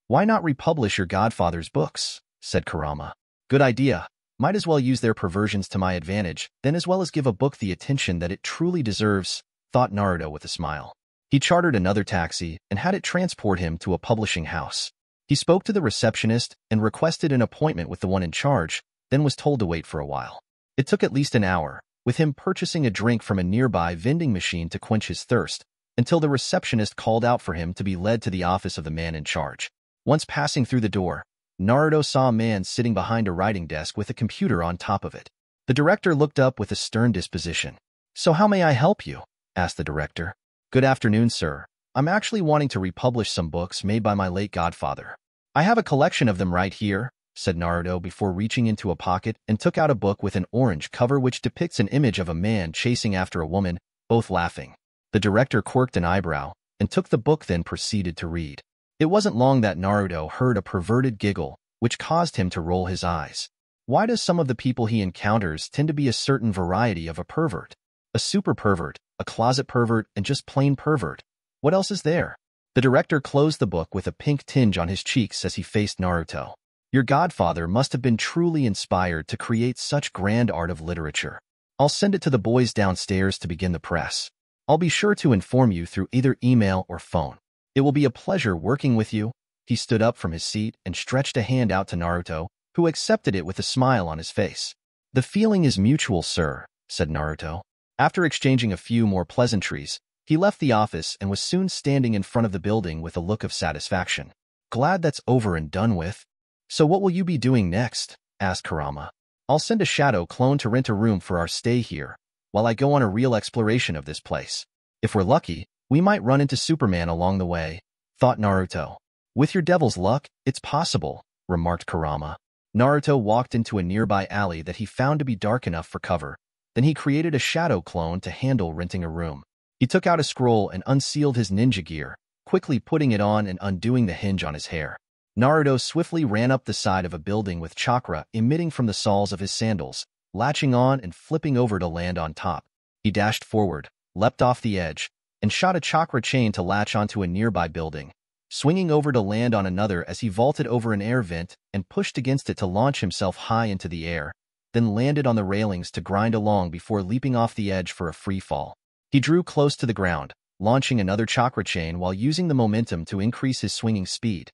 Why not republish your godfather's books, said Kurama. Good idea. Might as well use their perversions to my advantage, then as well as give a book the attention that it truly deserves, thought Naruto with a smile. He chartered another taxi and had it transport him to a publishing house. He spoke to the receptionist and requested an appointment with the one in charge, then was told to wait for a while. It took at least an hour, with him purchasing a drink from a nearby vending machine to quench his thirst, until the receptionist called out for him to be led to the office of the man in charge. Once passing through the door, Naruto saw a man sitting behind a writing desk with a computer on top of it. The director looked up with a stern disposition. "So how may I help you?" asked the director. "Good afternoon, sir. I'm actually wanting to republish some books made by my late godfather. I have a collection of them right here," said Naruto before reaching into a pocket and took out a book with an orange cover which depicts an image of a man chasing after a woman, both laughing. The director quirked an eyebrow and took the book, then proceeded to read. It wasn't long that Naruto heard a perverted giggle, which caused him to roll his eyes. Why does some of the people he encounters tend to be a certain variety of a pervert? A super pervert, a closet pervert, and just plain pervert. What else is there? The director closed the book with a pink tinge on his cheeks as he faced Naruto. Your godfather must have been truly inspired to create such grand art of literature. I'll send it to the boys downstairs to begin the press. I'll be sure to inform you through either email or phone. It will be a pleasure working with you. He stood up from his seat and stretched a hand out to Naruto, who accepted it with a smile on his face. The feeling is mutual, sir, said Naruto. After exchanging a few more pleasantries, he left the office and was soon standing in front of the building with a look of satisfaction. Glad that's over and done with. So what will you be doing next? Asked Kurama. I'll send a shadow clone to rent a room for our stay here, while I go on a real exploration of this place. If we're lucky, we might run into Superman along the way, thought Naruto. With your devil's luck, it's possible, remarked Kurama. Naruto walked into a nearby alley that he found to be dark enough for cover. Then he created a shadow clone to handle renting a room. He took out a scroll and unsealed his ninja gear, quickly putting it on and undoing the hinge on his hair. Naruto swiftly ran up the side of a building with chakra emitting from the soles of his sandals, latching on and flipping over to land on top. He dashed forward, leapt off the edge, and shot a chakra chain to latch onto a nearby building, swinging over to land on another as he vaulted over an air vent and pushed against it to launch himself high into the air, then landed on the railings to grind along before leaping off the edge for a free fall. He drew close to the ground, launching another chakra chain while using the momentum to increase his swinging speed,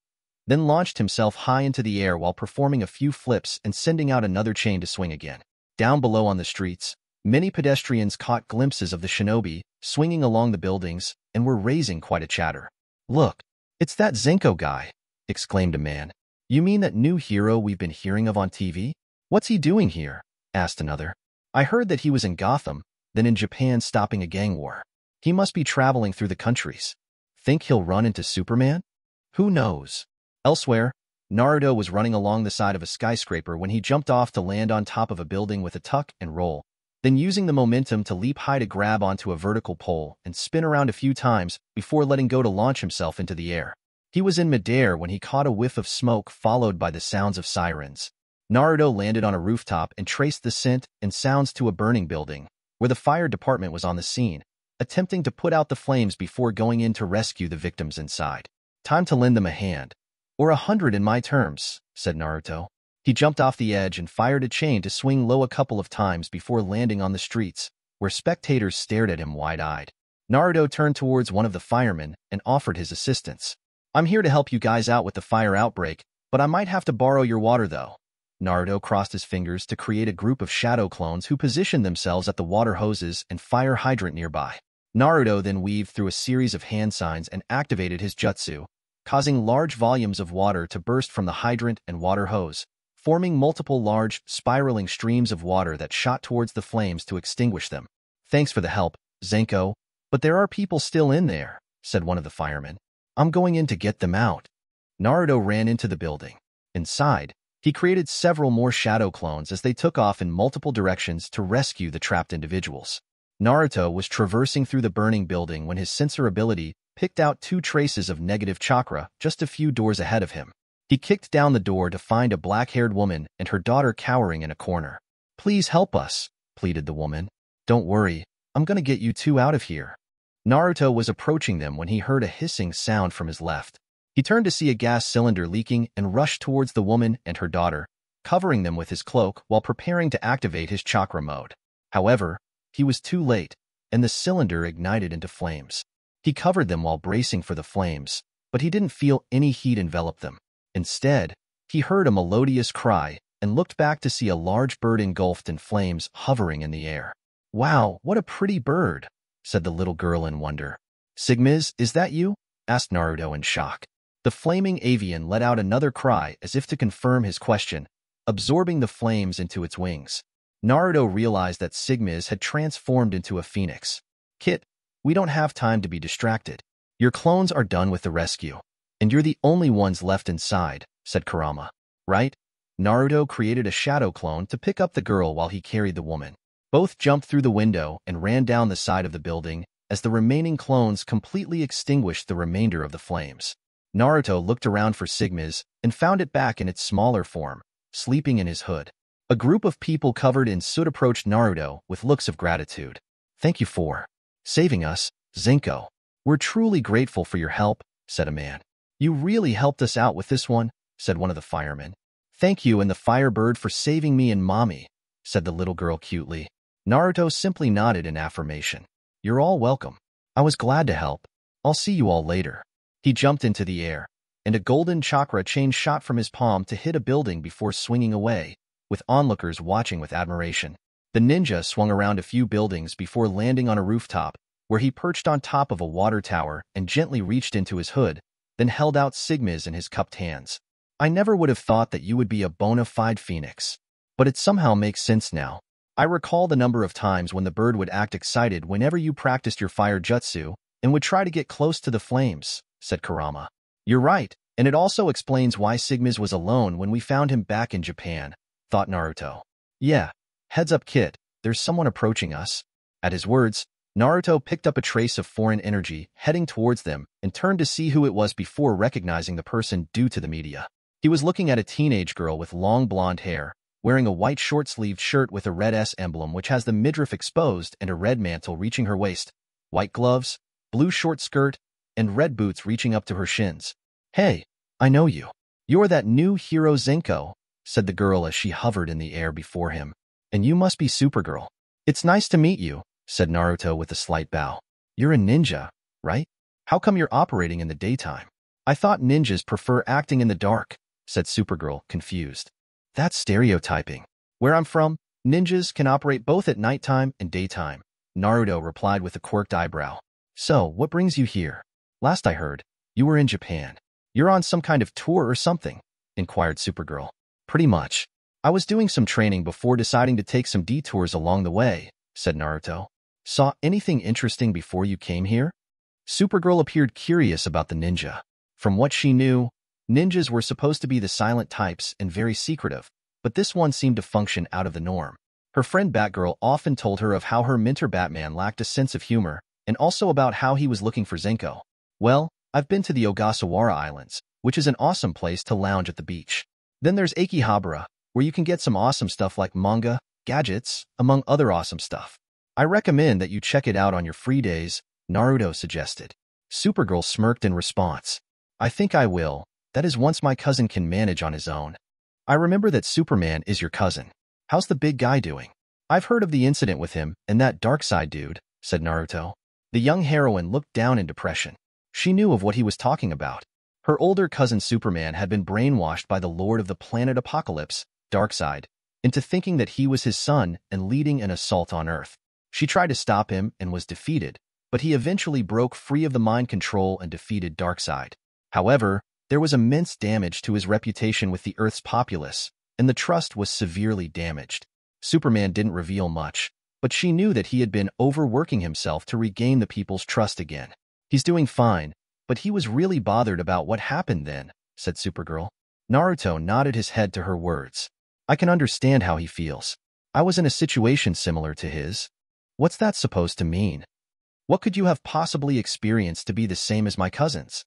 then launched himself high into the air while performing a few flips and sending out another chain to swing again. Down below on the streets, many pedestrians caught glimpses of the shinobi swinging along the buildings and were raising quite a chatter. "Look, it's that Zenko guy," exclaimed a man. "You mean that new hero we've been hearing of on T V? What's he doing here?" asked another. "I heard that he was in Gotham, then in Japan stopping a gang war. He must be traveling through the countries. Think he'll run into Superman? Who knows?" Elsewhere, Naruto was running along the side of a skyscraper when he jumped off to land on top of a building with a tuck and roll, then using the momentum to leap high to grab onto a vertical pole and spin around a few times before letting go to launch himself into the air. He was in midair when he caught a whiff of smoke followed by the sounds of sirens. Naruto landed on a rooftop and traced the scent and sounds to a burning building, where the fire department was on the scene, attempting to put out the flames before going in to rescue the victims inside. "Time to lend them a hand. Or a hundred in my terms," said Naruto. He jumped off the edge and fired a chain to swing low a couple of times before landing on the streets, where spectators stared at him wide-eyed. Naruto turned towards one of the firemen and offered his assistance. "I'm here to help you guys out with the fire outbreak, but I might have to borrow your water though." Naruto crossed his fingers to create a group of shadow clones who positioned themselves at the water hoses and fire hydrant nearby. Naruto then weaved through a series of hand signs and activated his jutsu, causing large volumes of water to burst from the hydrant and water hose, forming multiple large, spiraling streams of water that shot towards the flames to extinguish them. "Thanks for the help, Zenko, but there are people still in there," said one of the firemen. "I'm going in to get them out." Naruto ran into the building. Inside, he created several more shadow clones as they took off in multiple directions to rescue the trapped individuals. Naruto was traversing through the burning building when his sensor ability picked out two traces of negative chakra just a few doors ahead of him. He kicked down the door to find a black-haired woman and her daughter cowering in a corner. "Please help us," pleaded the woman. "Don't worry, I'm gonna get you two out of here." Naruto was approaching them when he heard a hissing sound from his left. He turned to see a gas cylinder leaking and rushed towards the woman and her daughter, covering them with his cloak while preparing to activate his chakra mode. However, he was too late, and the cylinder ignited into flames. He covered them while bracing for the flames, but he didn't feel any heat envelop them. Instead, he heard a melodious cry and looked back to see a large bird engulfed in flames hovering in the air. "Wow, what a pretty bird," said the little girl in wonder. "Sigmas, is that you?" asked Naruto in shock. The flaming avian let out another cry as if to confirm his question, absorbing the flames into its wings. Naruto realized that Sigmas had transformed into a phoenix. "Kit, we don't have time to be distracted. Your clones are done with the rescue, and you're the only ones left inside," said Kurama. "Right?" Naruto created a shadow clone to pick up the girl while he carried the woman. Both jumped through the window and ran down the side of the building as the remaining clones completely extinguished the remainder of the flames. Naruto looked around for Sigmas and found it back in its smaller form, sleeping in his hood. A group of people covered in soot approached Naruto with looks of gratitude. "Thank you for saving us, Zenko. We're truly grateful for your help," said a man. "You really helped us out with this one," said one of the firemen. "Thank you and the firebird for saving me and mommy," said the little girl cutely. Naruto simply nodded in affirmation. "You're all welcome. I was glad to help. I'll see you all later." He jumped into the air, and a golden chakra chain shot from his palm to hit a building before swinging away, with onlookers watching with admiration. The ninja swung around a few buildings before landing on a rooftop, where he perched on top of a water tower and gently reached into his hood, then held out Sigmas in his cupped hands. "I never would have thought that you would be a bona fide phoenix, but it somehow makes sense now. I recall the number of times when the bird would act excited whenever you practiced your fire jutsu and would try to get close to the flames," said Kurama. "You're right, And it also explains why Sigma's was alone when we found him back in Japan, thought Naruto. Yeah, heads up kid, there's someone approaching us. At his words, Naruto picked up a trace of foreign energy heading towards them and turned to see who it was before recognizing the person due to the media. He was looking at a teenage girl with long blonde hair, wearing a white short-sleeved shirt with a red S emblem which has the midriff exposed and a red mantle reaching her waist, white gloves, blue short skirt, and red boots reaching up to her shins. Hey, I know you. You're that new hero Zenko, said the girl as she hovered in the air before him. And you must be Supergirl. It's nice to meet you, said Naruto with a slight bow. You're a ninja, right? How come you're operating in the daytime? I thought ninjas prefer acting in the dark, said Supergirl, confused. That's stereotyping. Where I'm from, ninjas can operate both at nighttime and daytime, Naruto replied with a quirked eyebrow. So, what brings you here? Last I heard, you were in Japan. You're on some kind of tour or something? Inquired Supergirl. Pretty much. I was doing some training before deciding to take some detours along the way, said Naruto. Saw anything interesting before you came here? Supergirl appeared curious about the ninja. From what she knew, ninjas were supposed to be the silent types and very secretive, but this one seemed to function out of the norm. Her friend Batgirl often told her of how her mentor Batman lacked a sense of humor, and also about how he was looking for Zenko. Well, I've been to the Ogasawara Islands, which is an awesome place to lounge at the beach. Then there's Akihabara, where you can get some awesome stuff like manga, gadgets, among other awesome stuff. I recommend that you check it out on your free days, Naruto suggested. Supergirl smirked in response. I think I will. That is once my cousin can manage on his own. I remember that Superman is your cousin. How's the big guy doing? I've heard of the incident with him and that Darkseid dude, said Naruto. The young heroine looked down in depression. She knew of what he was talking about. Her older cousin Superman had been brainwashed by the Lord of the Planet Apocalypse, Darkseid, into thinking that he was his son and leading an assault on Earth. She tried to stop him and was defeated, but he eventually broke free of the mind control and defeated Darkseid. However, there was immense damage to his reputation with the Earth's populace, and the trust was severely damaged. Superman didn't reveal much, but she knew that he had been overworking himself to regain the people's trust again. He's doing fine, but he was really bothered about what happened then, said Supergirl. Naruto nodded his head to her words. I can understand how he feels. I was in a situation similar to his. What's that supposed to mean? What could you have possibly experienced to be the same as my cousins?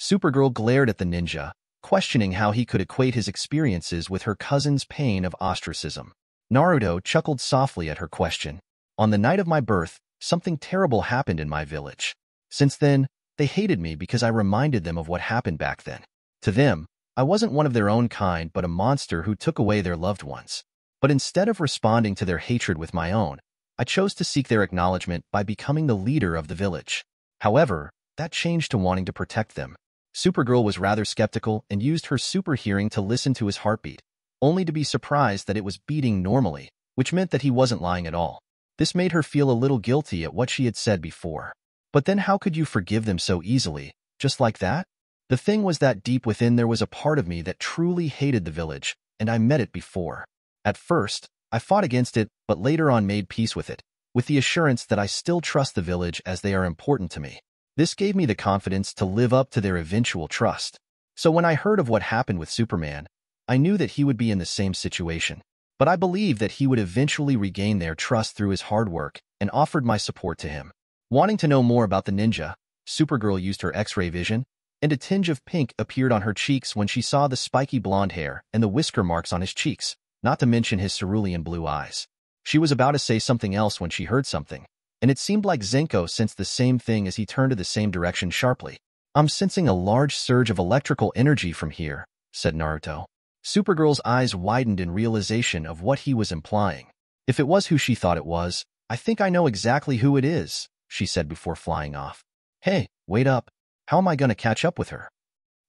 Supergirl glared at the ninja, questioning how he could equate his experiences with her cousin's pain of ostracism. Naruto chuckled softly at her question. On the night of my birth, something terrible happened in my village. Since then, they hated me because I reminded them of what happened back then. To them, I wasn't one of their own kind but a monster who took away their loved ones. But instead of responding to their hatred with my own, I chose to seek their acknowledgement by becoming the leader of the village. However, that changed to wanting to protect them. Supergirl was rather skeptical and used her super hearing to listen to his heartbeat, only to be surprised that it was beating normally, which meant that he wasn't lying at all. This made her feel a little guilty at what she had said before. But then how could you forgive them so easily, just like that? The thing was that deep within there was a part of me that truly hated the village, and I met it before. At first, I fought against it, but later on made peace with it, with the assurance that I still trust the village as they are important to me. This gave me the confidence to live up to their eventual trust. So when I heard of what happened with Superman, I knew that he would be in the same situation. But I believed that he would eventually regain their trust through his hard work and offered my support to him. Wanting to know more about the ninja, Supergirl used her X-ray vision, and a tinge of pink appeared on her cheeks when she saw the spiky blonde hair and the whisker marks on his cheeks, not to mention his cerulean blue eyes. She was about to say something else when she heard something, and it seemed like Zenko sensed the same thing as he turned to the same direction sharply. I'm sensing a large surge of electrical energy from here, said Naruto. Supergirl's eyes widened in realization of what he was implying. If it was who she thought it was, I think I know exactly who it is, she said before flying off. Hey, wait up. How am I going to catch up with her?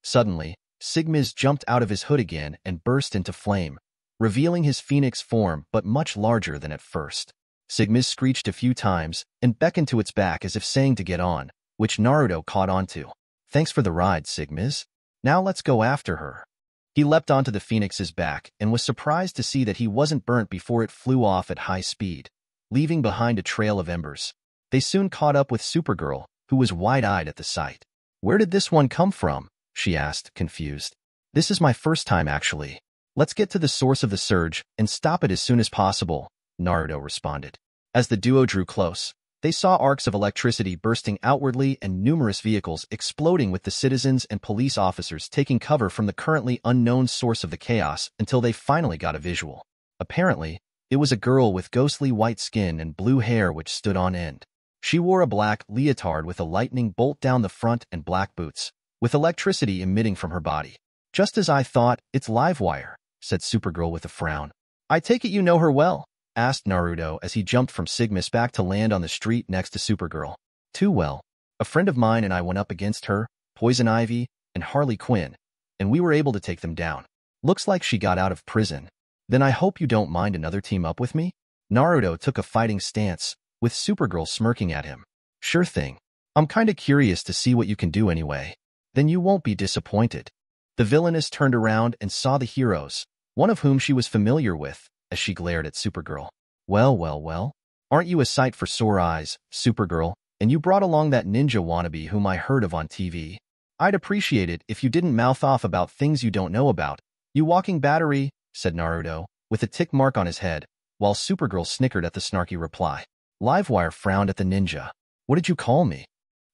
Suddenly, Sigma's jumped out of his hood again and burst into flame, revealing his phoenix form but much larger than at first. Sigma screeched a few times and beckoned to its back as if saying to get on, which Naruto caught onto. Thanks for the ride, Sigmas. Now let's go after her. He leapt onto the phoenix's back and was surprised to see that he wasn't burnt before it flew off at high speed, leaving behind a trail of embers. They soon caught up with Supergirl, who was wide-eyed at the sight. Where did this one come from? she asked, confused. This is my first time, actually. Let's get to the source of the surge and stop it as soon as possible, Naruto responded. As the duo drew close, they saw arcs of electricity bursting outwardly and numerous vehicles exploding, with the citizens and police officers taking cover from the currently unknown source of the chaos until they finally got a visual. Apparently, it was a girl with ghostly white skin and blue hair which stood on end. She wore a black leotard with a lightning bolt down the front and black boots, with electricity emitting from her body. Just as I thought, it's Livewire, said Supergirl with a frown. I take it you know her well, asked Naruto as he jumped from Sigma's back to land on the street next to Supergirl. Too well. A friend of mine and I went up against her, Poison Ivy, and Harley Quinn, and we were able to take them down. Looks like she got out of prison. Then I hope you don't mind another team up with me? Naruto took a fighting stance, with Supergirl smirking at him. Sure thing. I'm kinda curious to see what you can do anyway. Then you won't be disappointed. The villainess turned around and saw the heroes, one of whom she was familiar with, as she glared at Supergirl. Well, well, well. Aren't you a sight for sore eyes, Supergirl, and you brought along that ninja wannabe whom I heard of on T V? I'd appreciate it if you didn't mouth off about things you don't know about. You walking battery, said Naruto, with a tick mark on his head, while Supergirl snickered at the snarky reply. Livewire frowned at the ninja. What did you call me?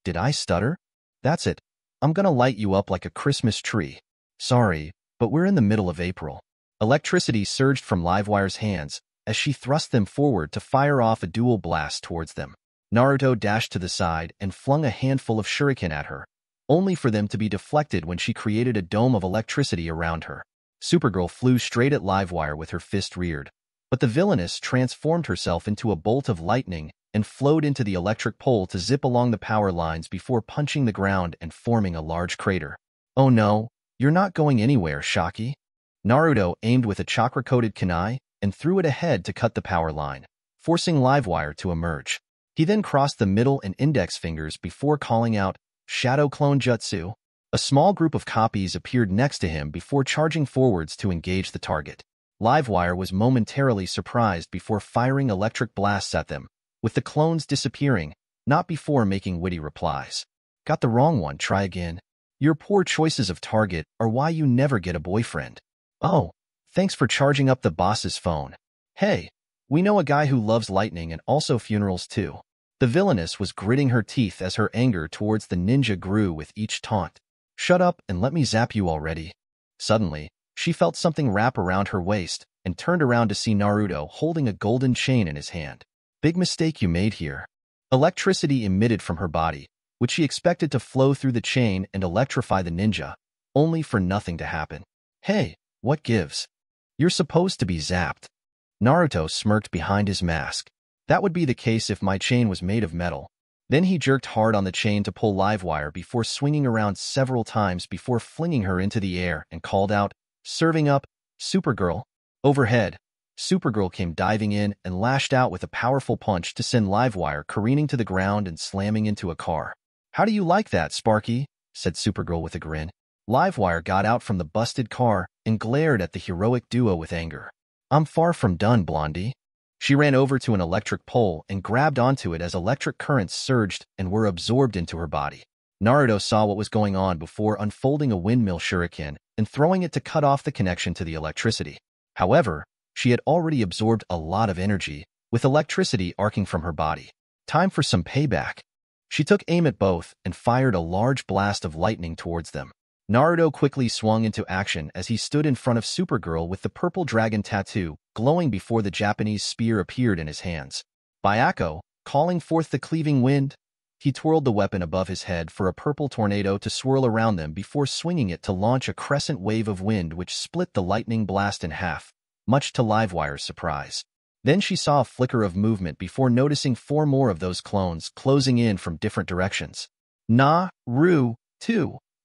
Did I stutter? That's it. I'm gonna light you up like a Christmas tree. Sorry, but we're in the middle of April. Electricity surged from Livewire's hands as she thrust them forward to fire off a dual blast towards them. Naruto dashed to the side and flung a handful of shuriken at her, only for them to be deflected when she created a dome of electricity around her. Supergirl flew straight at Livewire with her fist reared, but the villainess transformed herself into a bolt of lightning and flowed into the electric pole to zip along the power lines before punching the ground and forming a large crater. Oh no, you're not going anywhere, Shocky. Naruto aimed with a chakra-coated kunai and threw it ahead to cut the power line, forcing Livewire to emerge. He then crossed the middle and index fingers before calling out, Shadow Clone Jutsu. A small group of copies appeared next to him before charging forwards to engage the target. Livewire was momentarily surprised before firing electric blasts at them, with the clones disappearing, not before making witty replies. Got the wrong one, try again. Your poor choices of target are why you never get a boyfriend. Oh, thanks for charging up the boss's phone. Hey, we know a guy who loves lightning and also funerals too. The villainess was gritting her teeth as her anger towards the ninja grew with each taunt. Shut up and let me zap you already. Suddenly, she felt something wrap around her waist and turned around to see Naruto holding a golden chain in his hand. Big mistake you made here. Electricity emitted from her body, which she expected to flow through the chain and electrify the ninja, only for nothing to happen. Hey. What gives? You're supposed to be zapped. Naruto smirked behind his mask. That would be the case if my chain was made of metal. Then he jerked hard on the chain to pull Livewire before swinging around several times before flinging her into the air and called out, serving up, Supergirl. Overhead, Supergirl came diving in and lashed out with a powerful punch to send Livewire careening to the ground and slamming into a car. How do you like that, Sparky? Said Supergirl with a grin. Livewire got out from the busted car and glared at the heroic duo with anger. I'm far from done, Blondie. She ran over to an electric pole and grabbed onto it as electric currents surged and were absorbed into her body. Naruto saw what was going on before unfolding a windmill shuriken and throwing it to cut off the connection to the electricity. However, she had already absorbed a lot of energy, with electricity arcing from her body. Time for some payback. She took aim at both and fired a large blast of lightning towards them. Naruto quickly swung into action as he stood in front of Supergirl with the purple dragon tattoo glowing before the Japanese spear appeared in his hands. Byakko, calling forth the cleaving wind, he twirled the weapon above his head for a purple tornado to swirl around them before swinging it to launch a crescent wave of wind which split the lightning blast in half, much to Livewire's surprise. Then she saw a flicker of movement before noticing four more of those clones closing in from different directions. Naruto.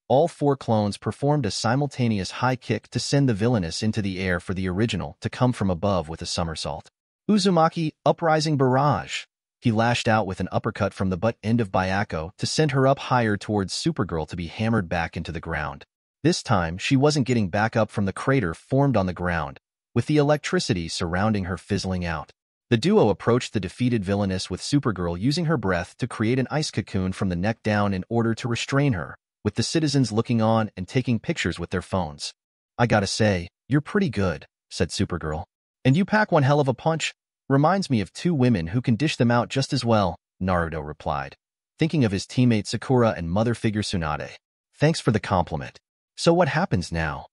All four clones performed a simultaneous high kick to send the villainess into the air for the original to come from above with a somersault. Uzumaki, uprising barrage. He lashed out with an uppercut from the butt end of Byakko to send her up higher towards Supergirl to be hammered back into the ground. This time, she wasn't getting back up from the crater formed on the ground, with the electricity surrounding her fizzling out. The duo approached the defeated villainess with Supergirl using her breath to create an ice cocoon from the neck down in order to restrain her, with the citizens looking on and taking pictures with their phones. "I gotta say, you're pretty good," said Supergirl. "And you pack one hell of a punch. Reminds me of two women who can dish them out just as well," Naruto replied, thinking of his teammate Sakura and mother figure Tsunade. "Thanks for the compliment. So what happens now?"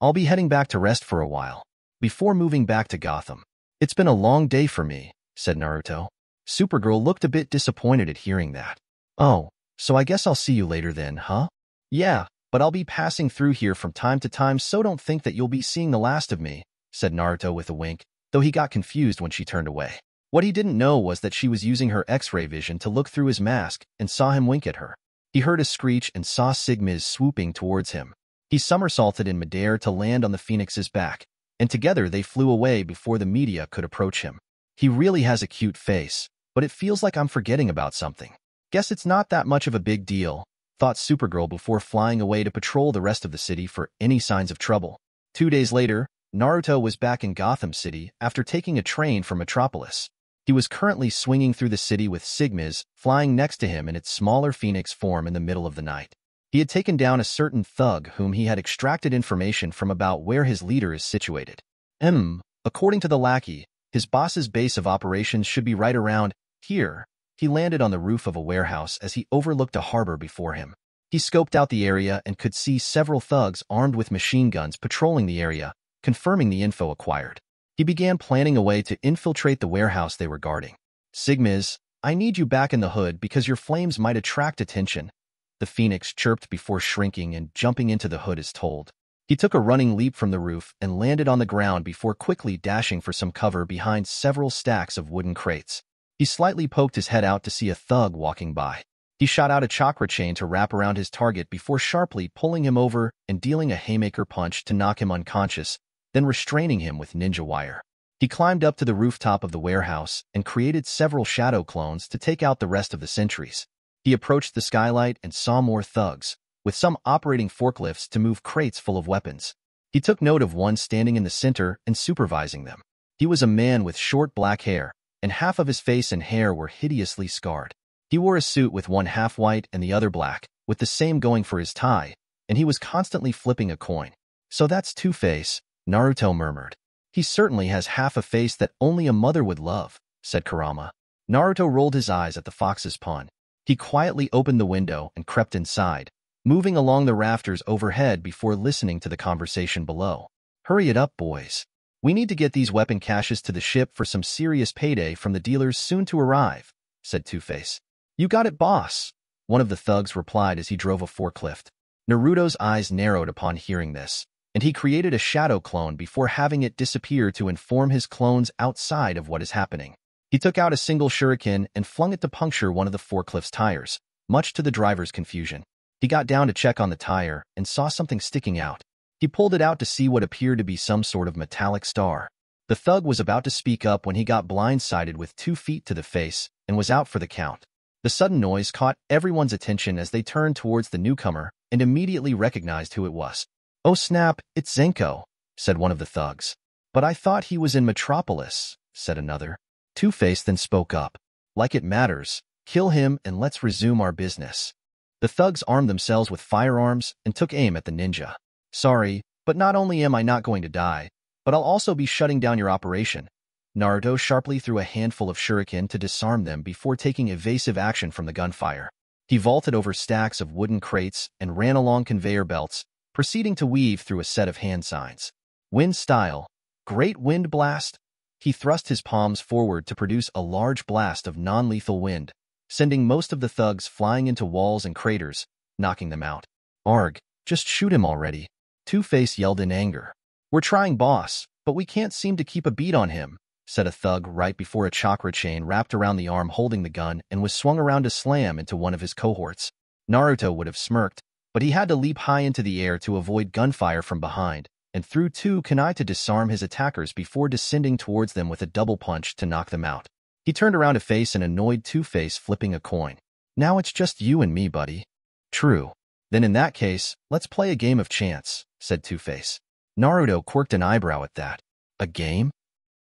"I'll be heading back to rest for a while, before moving back to Gotham. It's been a long day for me," said Naruto. Supergirl looked a bit disappointed at hearing that. "Oh, so I guess I'll see you later then, huh?" "Yeah, but I'll be passing through here from time to time, so don't think that you'll be seeing the last of me," said Naruto with a wink, though he got confused when she turned away. What he didn't know was that she was using her X-ray vision to look through his mask and saw him wink at her. He heard a screech and saw Sigma's swooping towards him. He somersaulted in midair to land on the Phoenix's back, and together they flew away before the media could approach him. "He really has a cute face, but it feels like I'm forgetting about something. Guess it's not that much of a big deal," thought Supergirl before flying away to patrol the rest of the city for any signs of trouble. Two days later, Naruto was back in Gotham City after taking a train for Metropolis. He was currently swinging through the city with Sigma's flying next to him in its smaller Phoenix form in the middle of the night. He had taken down a certain thug whom he had extracted information from about where his leader is situated. Hmm, according to the lackey, his boss's base of operations should be right around here. He landed on the roof of a warehouse as he overlooked a harbor before him. He scoped out the area and could see several thugs armed with machine guns patrolling the area, confirming the info acquired. He began planning a way to infiltrate the warehouse they were guarding. "Sigmas, I need you back in the hood because your flames might attract attention," the Phoenix chirped before shrinking and jumping into the hood as told. He took a running leap from the roof and landed on the ground before quickly dashing for some cover behind several stacks of wooden crates. He slightly poked his head out to see a thug walking by. He shot out a chakra chain to wrap around his target before sharply pulling him over and dealing a haymaker punch to knock him unconscious, then restraining him with ninja wire. He climbed up to the rooftop of the warehouse and created several shadow clones to take out the rest of the sentries. He approached the skylight and saw more thugs, with some operating forklifts to move crates full of weapons. He took note of one standing in the center and supervising them. He was a man with short black hair, and half of his face and hair were hideously scarred. He wore a suit with one half white and the other black, with the same going for his tie, and he was constantly flipping a coin. "So that's Two-Face," Naruto murmured. "He certainly has half a face that only a mother would love," said Kurama. Naruto rolled his eyes at the fox's pawn. He quietly opened the window and crept inside, moving along the rafters overhead before listening to the conversation below. "Hurry it up, boys. We need to get these weapon caches to the ship for some serious payday from the dealers soon to arrive," said Two-Face. "You got it, boss," one of the thugs replied as he drove a forklift. Naruto's eyes narrowed upon hearing this, and he created a shadow clone before having it disappear to inform his clones outside of what is happening. He took out a single shuriken and flung it to puncture one of the forklift's tires, much to the driver's confusion. He got down to check on the tire and saw something sticking out. He pulled it out to see what appeared to be some sort of metallic star. The thug was about to speak up when he got blindsided with two feet to the face and was out for the count. The sudden noise caught everyone's attention as they turned towards the newcomer and immediately recognized who it was. "Oh snap, it's Zenko," said one of the thugs. "But I thought he was in Metropolis," said another. Two-Face then spoke up. "Like it matters, kill him and let's resume our business." The thugs armed themselves with firearms and took aim at the ninja. "Sorry, but not only am I not going to die, but I'll also be shutting down your operation." Naruto sharply threw a handful of shuriken to disarm them before taking evasive action from the gunfire. He vaulted over stacks of wooden crates and ran along conveyor belts, proceeding to weave through a set of hand signs. "Wind style, great wind blast." He thrust his palms forward to produce a large blast of non-lethal wind, sending most of the thugs flying into walls and craters, knocking them out. "Arg, just shoot him already," Two-Face yelled in anger. "We're trying, boss, but we can't seem to keep a beat on him," said a thug right before a chakra chain wrapped around the arm holding the gun and was swung around to slam into one of his cohorts. Naruto would have smirked, but he had to leap high into the air to avoid gunfire from behind, and threw two kunai to disarm his attackers before descending towards them with a double punch to knock them out. He turned around to face an annoyed Two-Face flipping a coin. "Now it's just you and me, buddy." "True. Then in that case, let's play a game of chance," said Two-Face. Naruto quirked an eyebrow at that. "A game?"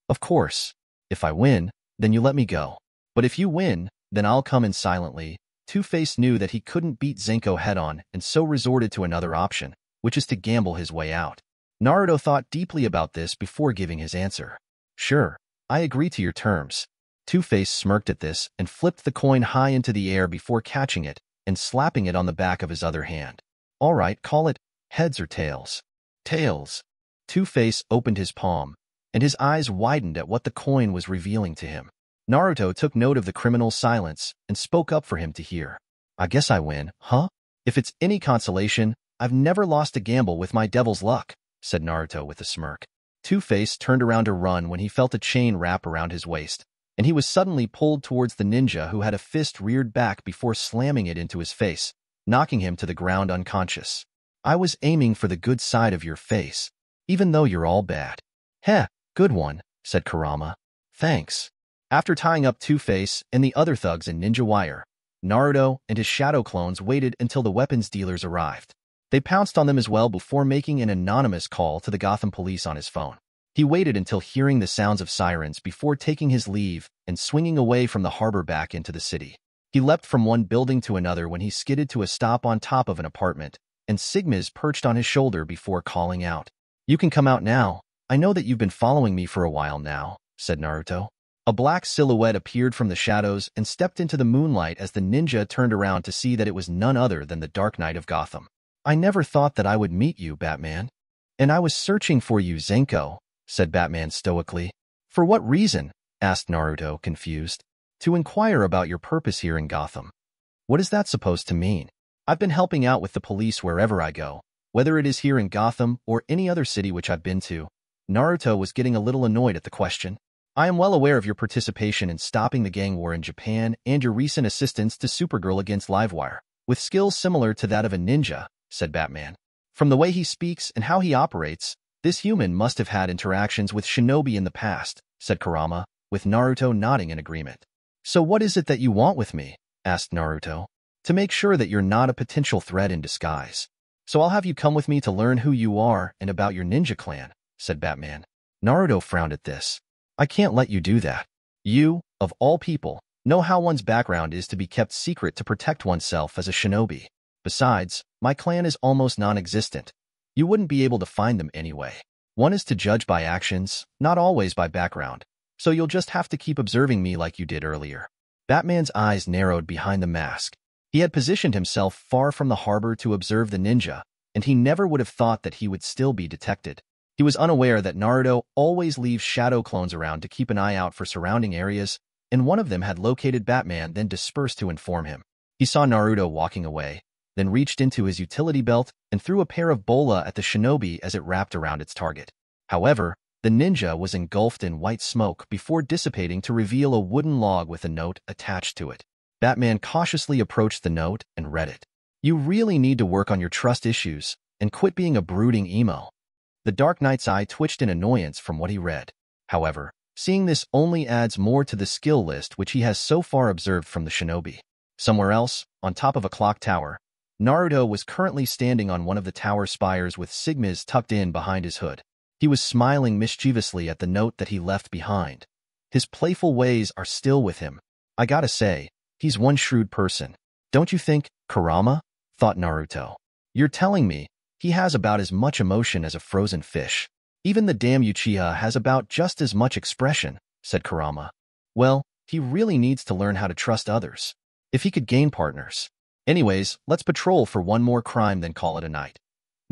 "Of course. If I win, then you let me go. But if you win, then I'll come in silently, Two-Face knew that he couldn't beat Zenko head-on and so resorted to another option, which is to gamble his way out. Naruto thought deeply about this before giving his answer. Sure, I agree to your terms. Two-Face smirked at this and flipped the coin high into the air before catching it and slapping it on the back of his other hand. All right, call it heads or tails. Tails. Two-Face opened his palm, and his eyes widened at what the coin was revealing to him. Naruto took note of the criminal's silence and spoke up for him to hear. I guess I win, huh? If it's any consolation, I've never lost a gamble with my devil's luck, said Naruto with a smirk. Two-Face turned around to run when he felt a chain wrap around his waist, and he was suddenly pulled towards the ninja who had a fist reared back before slamming it into his face, knocking him to the ground unconscious. I was aiming for the good side of your face, even though you're all bad. Heh, good one, said Kurama. Thanks. After tying up Two-Face and the other thugs in Ninja Wire, Naruto and his shadow clones waited until the weapons dealers arrived. They pounced on them as well before making an anonymous call to the Gotham police on his phone. He waited until hearing the sounds of sirens before taking his leave and swinging away from the harbor back into the city. He leapt from one building to another when he skidded to a stop on top of an apartment, and Sigma's perched on his shoulder before calling out. You can come out now. I know that you've been following me for a while now, said Naruto. A black silhouette appeared from the shadows and stepped into the moonlight as the ninja turned around to see that it was none other than the Dark Knight of Gotham. I never thought that I would meet you, Batman. And I was searching for you, Zenko, said Batman stoically. For what reason? Asked Naruto, confused. To inquire about your purpose here in Gotham. What is that supposed to mean? I've been helping out with the police wherever I go, whether it is here in Gotham or any other city which I've been to. Naruto was getting a little annoyed at the question. I am well aware of your participation in stopping the gang war in Japan and your recent assistance to Supergirl against Livewire, with skills similar to that of a ninja, said Batman. From the way he speaks and how he operates, this human must have had interactions with shinobi in the past, said Kurama, with Naruto nodding in agreement. So what is it that you want with me? Asked Naruto. To make sure that you're not a potential threat in disguise. So I'll have you come with me to learn who you are and about your ninja clan, said Batman. Naruto frowned at this. I can't let you do that. You, of all people, know how one's background is to be kept secret to protect oneself as a shinobi. Besides, my clan is almost non-existent. You wouldn't be able to find them anyway. One is to judge by actions, not always by background, so you'll just have to keep observing me like you did earlier. Batman's eyes narrowed behind the mask. He had positioned himself far from the harbor to observe the ninja, and he never would have thought that he would still be detected. He was unaware that Naruto always leaves shadow clones around to keep an eye out for surrounding areas, and one of them had located Batman, then dispersed to inform him. He saw Naruto walking away, then reached into his utility belt and threw a pair of bola at the shinobi as it wrapped around its target. However, the ninja was engulfed in white smoke before dissipating to reveal a wooden log with a note attached to it. Batman cautiously approached the note and read it. You really need to work on your trust issues and quit being a brooding emo. The Dark Knight's eye twitched in annoyance from what he read. However, seeing this only adds more to the skill list which he has so far observed from the shinobi. Somewhere else, on top of a clock tower, Naruto was currently standing on one of the tower spires with Sigma's tucked in behind his hood. He was smiling mischievously at the note that he left behind. His playful ways are still with him. I gotta say, he's one shrewd person. Don't you think, Kurama? Thought Naruto. You're telling me he has about as much emotion as a frozen fish. Even the damn Uchiha has about just as much expression, said Kurama. Well, he really needs to learn how to trust others. If he could gain partners. Anyways, let's patrol for one more crime then call it a night.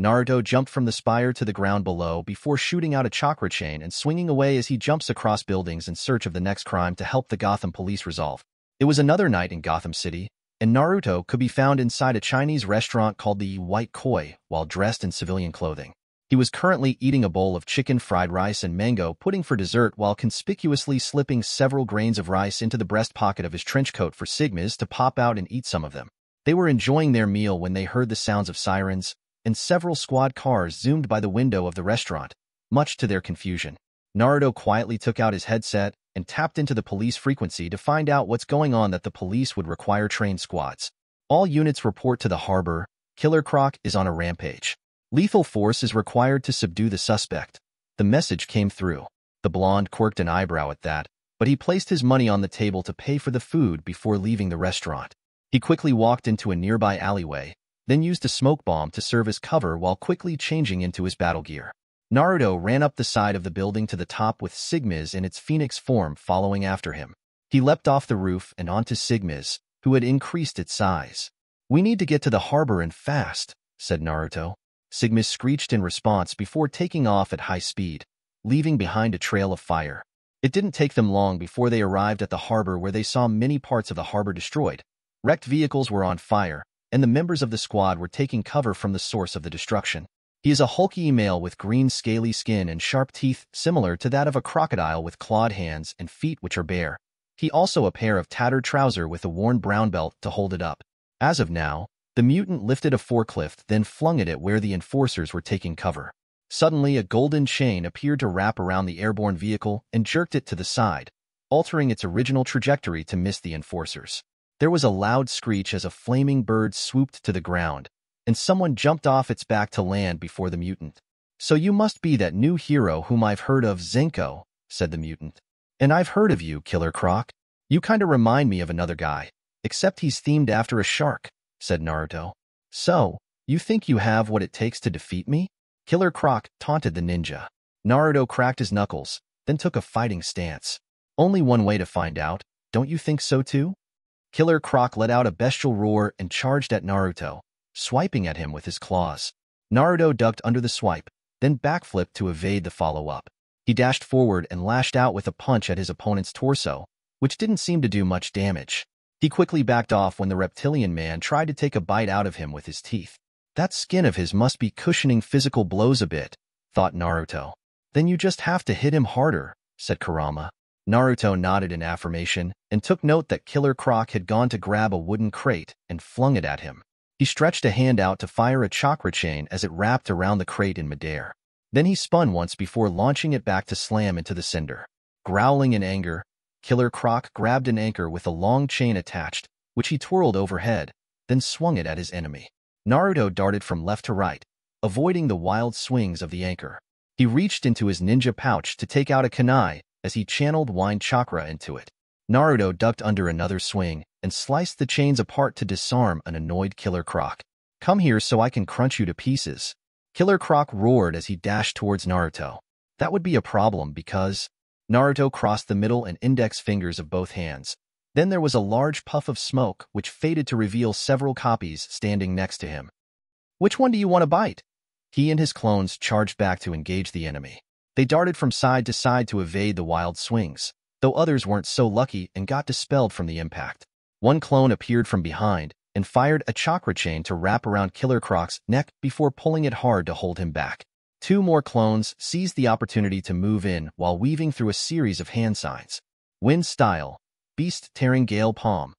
Naruto jumped from the spire to the ground below before shooting out a chakra chain and swinging away as he jumps across buildings in search of the next crime to help the Gotham police resolve. It was another night in Gotham City, and Naruto could be found inside a Chinese restaurant called the White Koi while dressed in civilian clothing. He was currently eating a bowl of chicken fried rice and mango pudding for dessert while conspicuously slipping several grains of rice into the breast pocket of his trench coat for Sigmas to pop out and eat some of them. They were enjoying their meal when they heard the sounds of sirens, and several squad cars zoomed by the window of the restaurant, much to their confusion. Naruto quietly took out his headset and tapped into the police frequency to find out what's going on, that the police would require trained squads. All units report to the harbor. Killer Croc is on a rampage. Lethal force is required to subdue the suspect. The message came through. The blonde quirked an eyebrow at that, but he placed his money on the table to pay for the food before leaving the restaurant. He quickly walked into a nearby alleyway, then used a smoke bomb to serve as cover while quickly changing into his battle gear. Naruto ran up the side of the building to the top with Sigma's in its phoenix form following after him. He leapt off the roof and onto Sigma's, who had increased its size. "We need to get to the harbor and fast," said Naruto. Sigma screeched in response before taking off at high speed, leaving behind a trail of fire. It didn't take them long before they arrived at the harbor, where they saw many parts of the harbor destroyed. Wrecked vehicles were on fire, and the members of the squad were taking cover from the source of the destruction. He is a hulky male with green scaly skin and sharp teeth similar to that of a crocodile, with clawed hands and feet which are bare. He also a pair of tattered trousers with a worn brown belt to hold it up. As of now, the mutant lifted a forklift, then flung it at where the enforcers were taking cover. Suddenly, a golden chain appeared to wrap around the airborne vehicle and jerked it to the side, altering its original trajectory to miss the enforcers. There was a loud screech as a flaming bird swooped to the ground, and someone jumped off its back to land before the mutant. "So you must be that new hero whom I've heard of, Zenko," said the mutant. "And I've heard of you, Killer Croc. You kinda remind me of another guy, except he's themed after a shark," said Naruto. "So, you think you have what it takes to defeat me?" Killer Croc taunted the ninja. Naruto cracked his knuckles, then took a fighting stance. "Only one way to find out, don't you think so too?" Killer Croc let out a bestial roar and charged at Naruto, swiping at him with his claws. Naruto ducked under the swipe, then backflipped to evade the follow-up. He dashed forward and lashed out with a punch at his opponent's torso, which didn't seem to do much damage. He quickly backed off when the reptilian man tried to take a bite out of him with his teeth. "That skin of his must be cushioning physical blows a bit," thought Naruto. "Then you just have to hit him harder," said Kurama. Naruto nodded in affirmation and took note that Killer Croc had gone to grab a wooden crate and flung it at him. He stretched a hand out to fire a chakra chain as it wrapped around the crate in midair. Then he spun once before launching it back to slam into the cinder. Growling in anger, Killer Croc grabbed an anchor with a long chain attached, which he twirled overhead, then swung it at his enemy. Naruto darted from left to right, avoiding the wild swings of the anchor. He reached into his ninja pouch to take out a kunai as he channeled wind chakra into it. Naruto ducked under another swing and sliced the chains apart to disarm an annoyed Killer Croc. "Come here so I can crunch you to pieces," Killer Croc roared as he dashed towards Naruto. "That would be a problem because..." Naruto crossed the middle and index fingers of both hands. Then there was a large puff of smoke which faded to reveal several copies standing next to him. "Which one do you want to bite?" He and his clones charged back to engage the enemy. They darted from side to side to evade the wild swings, though others weren't so lucky and got dispelled from the impact. One clone appeared from behind and fired a chakra chain to wrap around Killer Croc's neck before pulling it hard to hold him back. Two more clones seized the opportunity to move in while weaving through a series of hand signs. Wind style, beast tearing gale palm.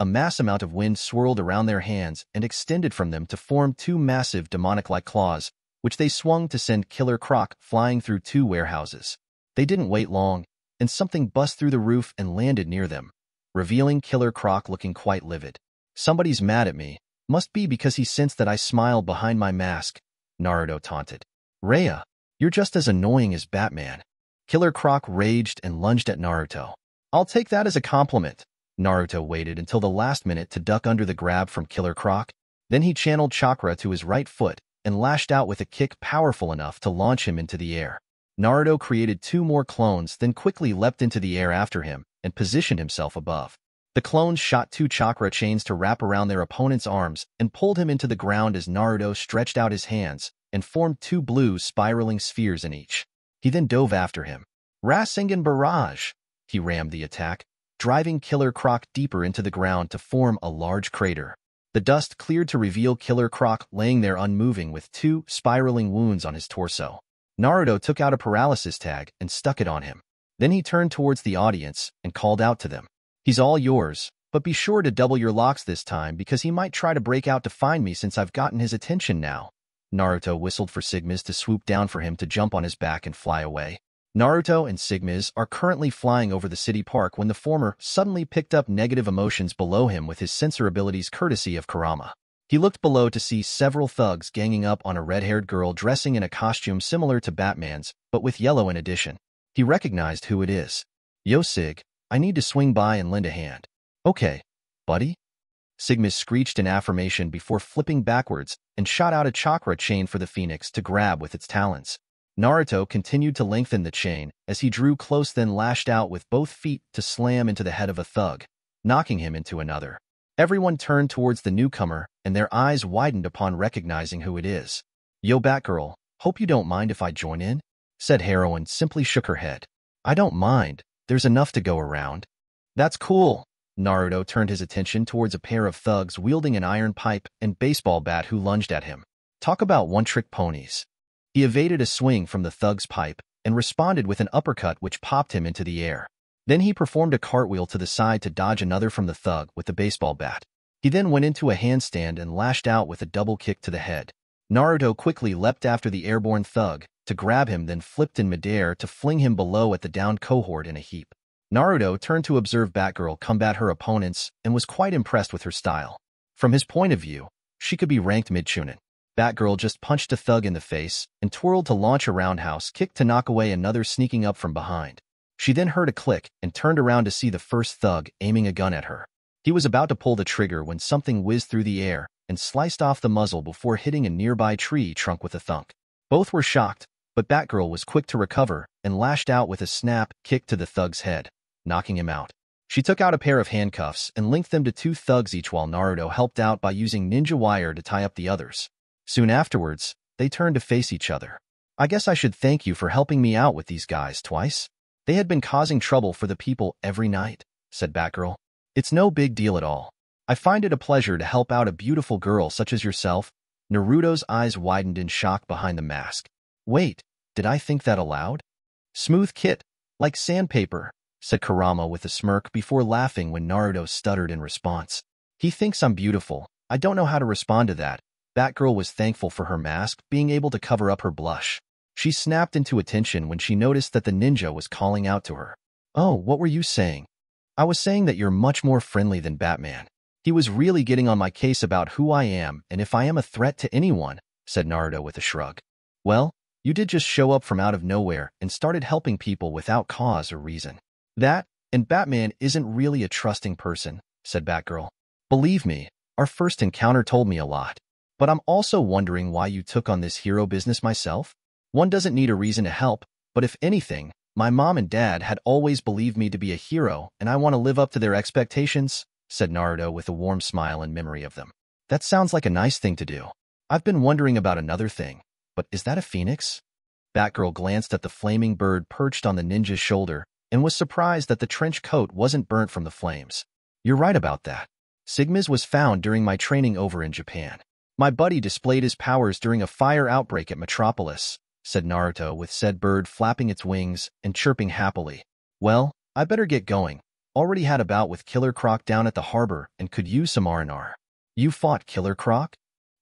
A mass amount of wind swirled around their hands and extended from them to form two massive demonic-like claws, which they swung to send Killer Croc flying through two warehouses. They didn't wait long, and something bust through the roof and landed near them, revealing Killer Croc looking quite livid. "Somebody's mad at me. Must be because he sensed that I smiled behind my mask," Naruto taunted. "Raya, you're just as annoying as Batman." Killer Croc raged and lunged at Naruto. "I'll take that as a compliment." Naruto waited until the last minute to duck under the grab from Killer Croc. Then he channeled chakra to his right foot and lashed out with a kick powerful enough to launch him into the air. Naruto created two more clones, then quickly leapt into the air after him and positioned himself above. The clones shot two chakra chains to wrap around their opponent's arms and pulled him into the ground as Naruto stretched out his hands and formed two blue spiraling spheres in each. He then dove after him. Rasengan Barrage! He rammed the attack, driving Killer Croc deeper into the ground to form a large crater. The dust cleared to reveal Killer Croc laying there unmoving with two spiraling wounds on his torso. Naruto took out a paralysis tag and stuck it on him. Then he turned towards the audience and called out to them. "He's all yours, but be sure to double your locks this time because he might try to break out to find me since I've gotten his attention now." Naruto whistled for Sigma's to swoop down for him to jump on his back and fly away. Naruto and Sigma's are currently flying over the city park when the former suddenly picked up negative emotions below him with his sensor abilities courtesy of Kurama. He looked below to see several thugs ganging up on a red-haired girl dressing in a costume similar to Batman's, but with yellow in addition. He recognized who it is. "Yo Sig, I need to swing by and lend a hand." "Okay, buddy." Sigma screeched in affirmation before flipping backwards and shot out a chakra chain for the phoenix to grab with its talons. Naruto continued to lengthen the chain as he drew close, then lashed out with both feet to slam into the head of a thug, knocking him into another. Everyone turned towards the newcomer, and their eyes widened upon recognizing who it is. "Yo, Batgirl, hope you don't mind if I join in?" said Heroine, simply shook her head. "I don't mind. There's enough to go around." "That's cool." Naruto turned his attention towards a pair of thugs wielding an iron pipe and baseball bat who lunged at him. Talk about one-trick ponies. He evaded a swing from the thug's pipe and responded with an uppercut which popped him into the air. Then he performed a cartwheel to the side to dodge another from the thug with the baseball bat. He then went into a handstand and lashed out with a double kick to the head. Naruto quickly leapt after the airborne thug to grab him, then flipped in midair to fling him below at the downed cohort in a heap. Naruto turned to observe Batgirl combat her opponents and was quite impressed with her style. From his point of view, she could be ranked mid-chunin. Batgirl just punched a thug in the face and twirled to launch a roundhouse kick to knock away another sneaking up from behind. She then heard a click and turned around to see the first thug aiming a gun at her. He was about to pull the trigger when something whizzed through the air and sliced off the muzzle before hitting a nearby tree trunk with a thunk. Both were shocked, but Batgirl was quick to recover and lashed out with a snap kick to the thug's head, knocking him out. She took out a pair of handcuffs and linked them to two thugs each while Naruto helped out by using ninja wire to tie up the others. Soon afterwards, they turned to face each other. "I guess I should thank you for helping me out with these guys twice. They had been causing trouble for the people every night," said Batgirl. "It's no big deal at all. I find it a pleasure to help out a beautiful girl such as yourself." Naruto's eyes widened in shock behind the mask. "Wait, did I think that aloud? Smooth kit, like sandpaper," said Kurama with a smirk before laughing when Naruto stuttered in response. "He thinks I'm beautiful. I don't know how to respond to that." Batgirl was thankful for her mask being able to cover up her blush. She snapped into attention when she noticed that the ninja was calling out to her. "Oh, what were you saying?" "I was saying that you're much more friendly than Batman. He was really getting on my case about who I am and if I am a threat to anyone," said Naruto with a shrug. "Well, you did just show up from out of nowhere and started helping people without cause or reason. That, and Batman isn't really a trusting person," said Batgirl. "Believe me, our first encounter told me a lot. But I'm also wondering why you took on this hero business myself. One doesn't need a reason to help, but if anything, my mom and dad had always believed me to be a hero and I want to live up to their expectations," said Naruto with a warm smile in memory of them. "That sounds like a nice thing to do. I've been wondering about another thing, but is that a phoenix?" Batgirl glanced at the flaming bird perched on the ninja's shoulder and was surprised that the trench coat wasn't burnt from the flames. "You're right about that. Sigma's was found during my training over in Japan. My buddy displayed his powers during a fire outbreak at Metropolis," said Naruto with said bird flapping its wings and chirping happily. "Well, I better get going. Already had a bout with Killer Croc down at the harbor and could use some R and R. "You fought Killer Croc?"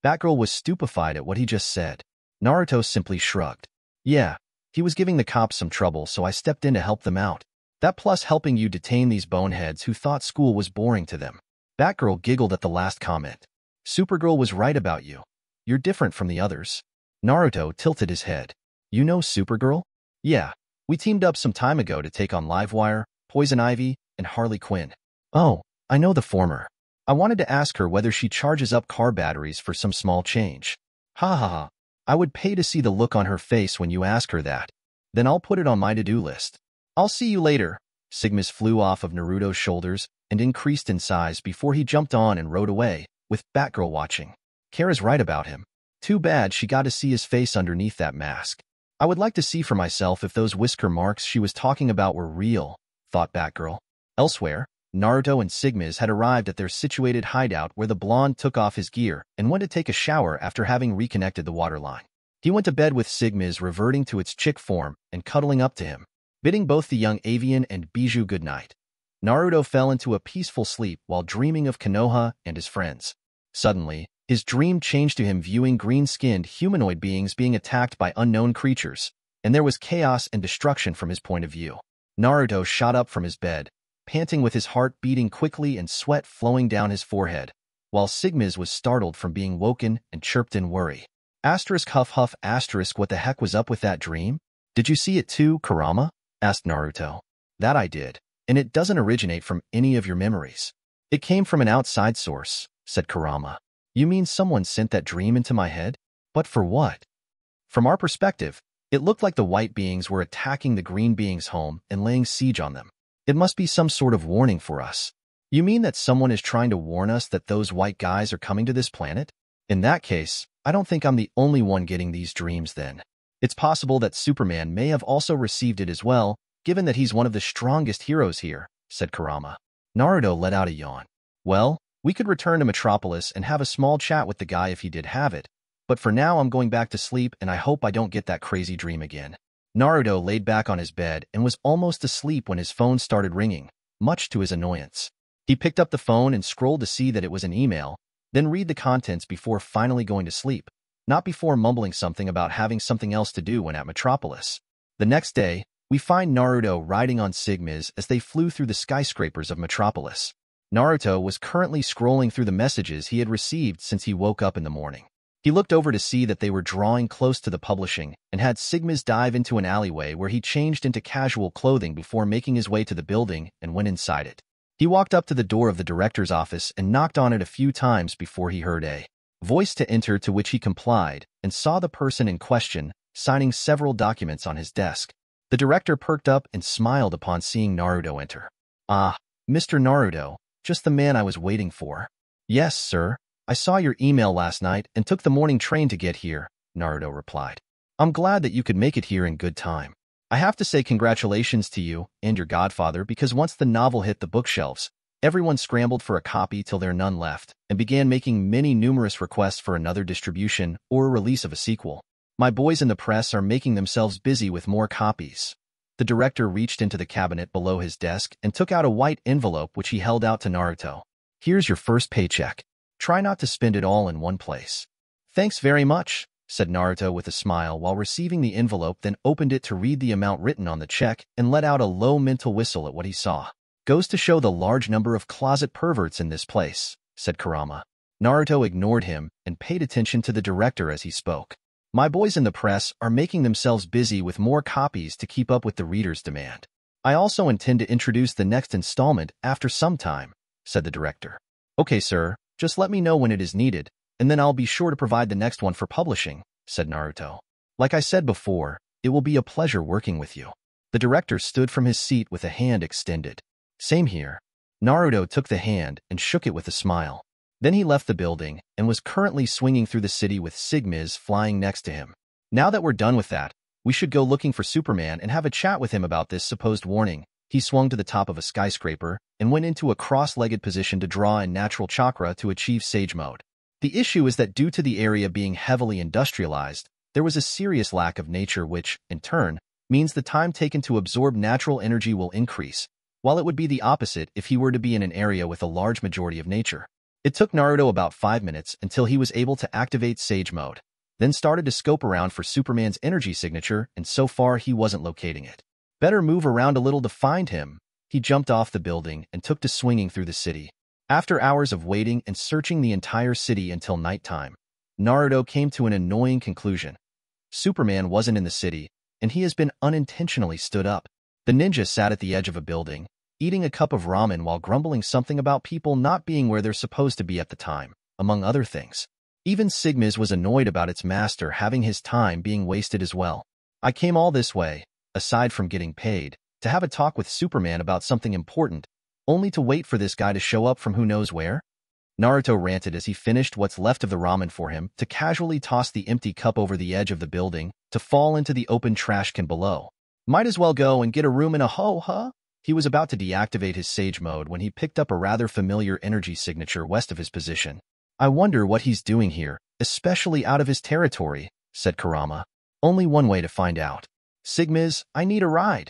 Batgirl was stupefied at what he just said. Naruto simply shrugged. "Yeah. He was giving the cops some trouble, so I stepped in to help them out. That plus helping you detain these boneheads who thought school was boring to them." Batgirl giggled at the last comment. "Supergirl was right about you. You're different from the others." Naruto tilted his head. "You know Supergirl?" "Yeah. We teamed up some time ago to take on Livewire, Poison Ivy, and Harley Quinn." "Oh, I know the former. I wanted to ask her whether she charges up car batteries for some small change." "Ha ha ha. I would pay to see the look on her face when you ask her that. Then I'll put it on my to-do list." "I'll see you later." Sigmas flew off of Naruto's shoulders and increased in size before he jumped on and rode away, with Batgirl watching. "Kara's right about him. Too bad she got to see his face underneath that mask. I would like to see for myself if those whisker marks she was talking about were real," thought Batgirl. Elsewhere, Naruto and Sigmas had arrived at their situated hideout where the blonde took off his gear and went to take a shower after having reconnected the water line. He went to bed with Sigmas reverting to its chick form and cuddling up to him, bidding both the young avian and Bijou goodnight. Naruto fell into a peaceful sleep while dreaming of Konoha and his friends. Suddenly, his dream changed to him viewing green-skinned humanoid beings being attacked by unknown creatures, and there was chaos and destruction from his point of view. Naruto shot up from his bed, panting with his heart beating quickly and sweat flowing down his forehead, while Sigmas was startled from being woken and chirped in worry. Asterisk huff huff asterisk what the heck was up with that dream? "Did you see it too, Kurama?" asked Naruto. "That I did, and it doesn't originate from any of your memories. It came from an outside source, said Kurama. You mean someone sent that dream into my head? But for what? From our perspective, it looked like the white beings were attacking the green beings' home and laying siege on them. It must be some sort of warning for us. You mean that someone is trying to warn us that those white guys are coming to this planet? In that case, I don't think I'm the only one getting these dreams then. It's possible that Superman may have also received it as well, given that he's one of the strongest heroes here, said Kurama. Naruto let out a yawn. Well, we could return to Metropolis and have a small chat with the guy if he did have it, but for now I'm going back to sleep and I hope I don't get that crazy dream again. Naruto laid back on his bed and was almost asleep when his phone started ringing, much to his annoyance. He picked up the phone and scrolled to see that it was an email, then read the contents before finally going to sleep, not before mumbling something about having something else to do when at Metropolis. The next day, we find Naruto riding on Sigmas as they flew through the skyscrapers of Metropolis. Naruto was currently scrolling through the messages he had received since he woke up in the morning. He looked over to see that they were drawing close to the publishing and had Sigmas dive into an alleyway where he changed into casual clothing before making his way to the building and went inside it. He walked up to the door of the director's office and knocked on it a few times before he heard a voice to enter, to which he complied and saw the person in question signing several documents on his desk. The director perked up and smiled upon seeing Naruto enter. Ah, Mister Naruto, just the man I was waiting for. Yes, sir. I saw your email last night and took the morning train to get here, Naruto replied. I'm glad that you could make it here in good time. I have to say congratulations to you and your godfather, because once the novel hit the bookshelves, everyone scrambled for a copy till there none left and began making many numerous requests for another distribution or release of a sequel. My boys in the press are making themselves busy with more copies. The director reached into the cabinet below his desk and took out a white envelope which he held out to Naruto. Here's your first paycheck. Try not to spend it all in one place. Thanks very much, said Naruto with a smile while receiving the envelope, then opened it to read the amount written on the check and let out a low mental whistle at what he saw. Goes to show the large number of closet perverts in this place, said Kurama. Naruto ignored him and paid attention to the director as he spoke. My boys in the press are making themselves busy with more copies to keep up with the reader's demand. I also intend to introduce the next installment after some time, said the director. Okay, sir, just let me know when it is needed, and then I'll be sure to provide the next one for publishing, said Naruto. Like I said before, it will be a pleasure working with you. The director stood from his seat with a hand extended. Same here. Naruto took the hand and shook it with a smile. Then he left the building and was currently swinging through the city with Sigmas flying next to him. Now that we're done with that, we should go looking for Superman and have a chat with him about this supposed warning. He swung to the top of a skyscraper and went into a cross-legged position to draw in natural chakra to achieve sage mode. The issue is that due to the area being heavily industrialized, there was a serious lack of nature which, in turn, means the time taken to absorb natural energy will increase, while it would be the opposite if he were to be in an area with a large majority of nature. It took Naruto about five minutes until he was able to activate Sage Mode, then started to scope around for Superman's energy signature, and so far he wasn't locating it. Better move around a little to find him. He jumped off the building and took to swinging through the city. After hours of waiting and searching the entire city until nighttime, Naruto came to an annoying conclusion. Superman wasn't in the city, and he has been unintentionally stood up. The ninja sat at the edge of a building, eating a cup of ramen while grumbling something about people not being where they're supposed to be at the time, among other things. Even Sigmas was annoyed about its master having his time being wasted as well. I came all this way, aside from getting paid, to have a talk with Superman about something important, only to wait for this guy to show up from who knows where? Naruto ranted as he finished what's left of the ramen for him, to casually toss the empty cup over the edge of the building, to fall into the open trash can below. Might as well go and get a room in a ho, huh? He was about to deactivate his sage mode when he picked up a rather familiar energy signature west of his position. I wonder what he's doing here, especially out of his territory, said Kurama. Only one way to find out. Sigmas, I need a ride.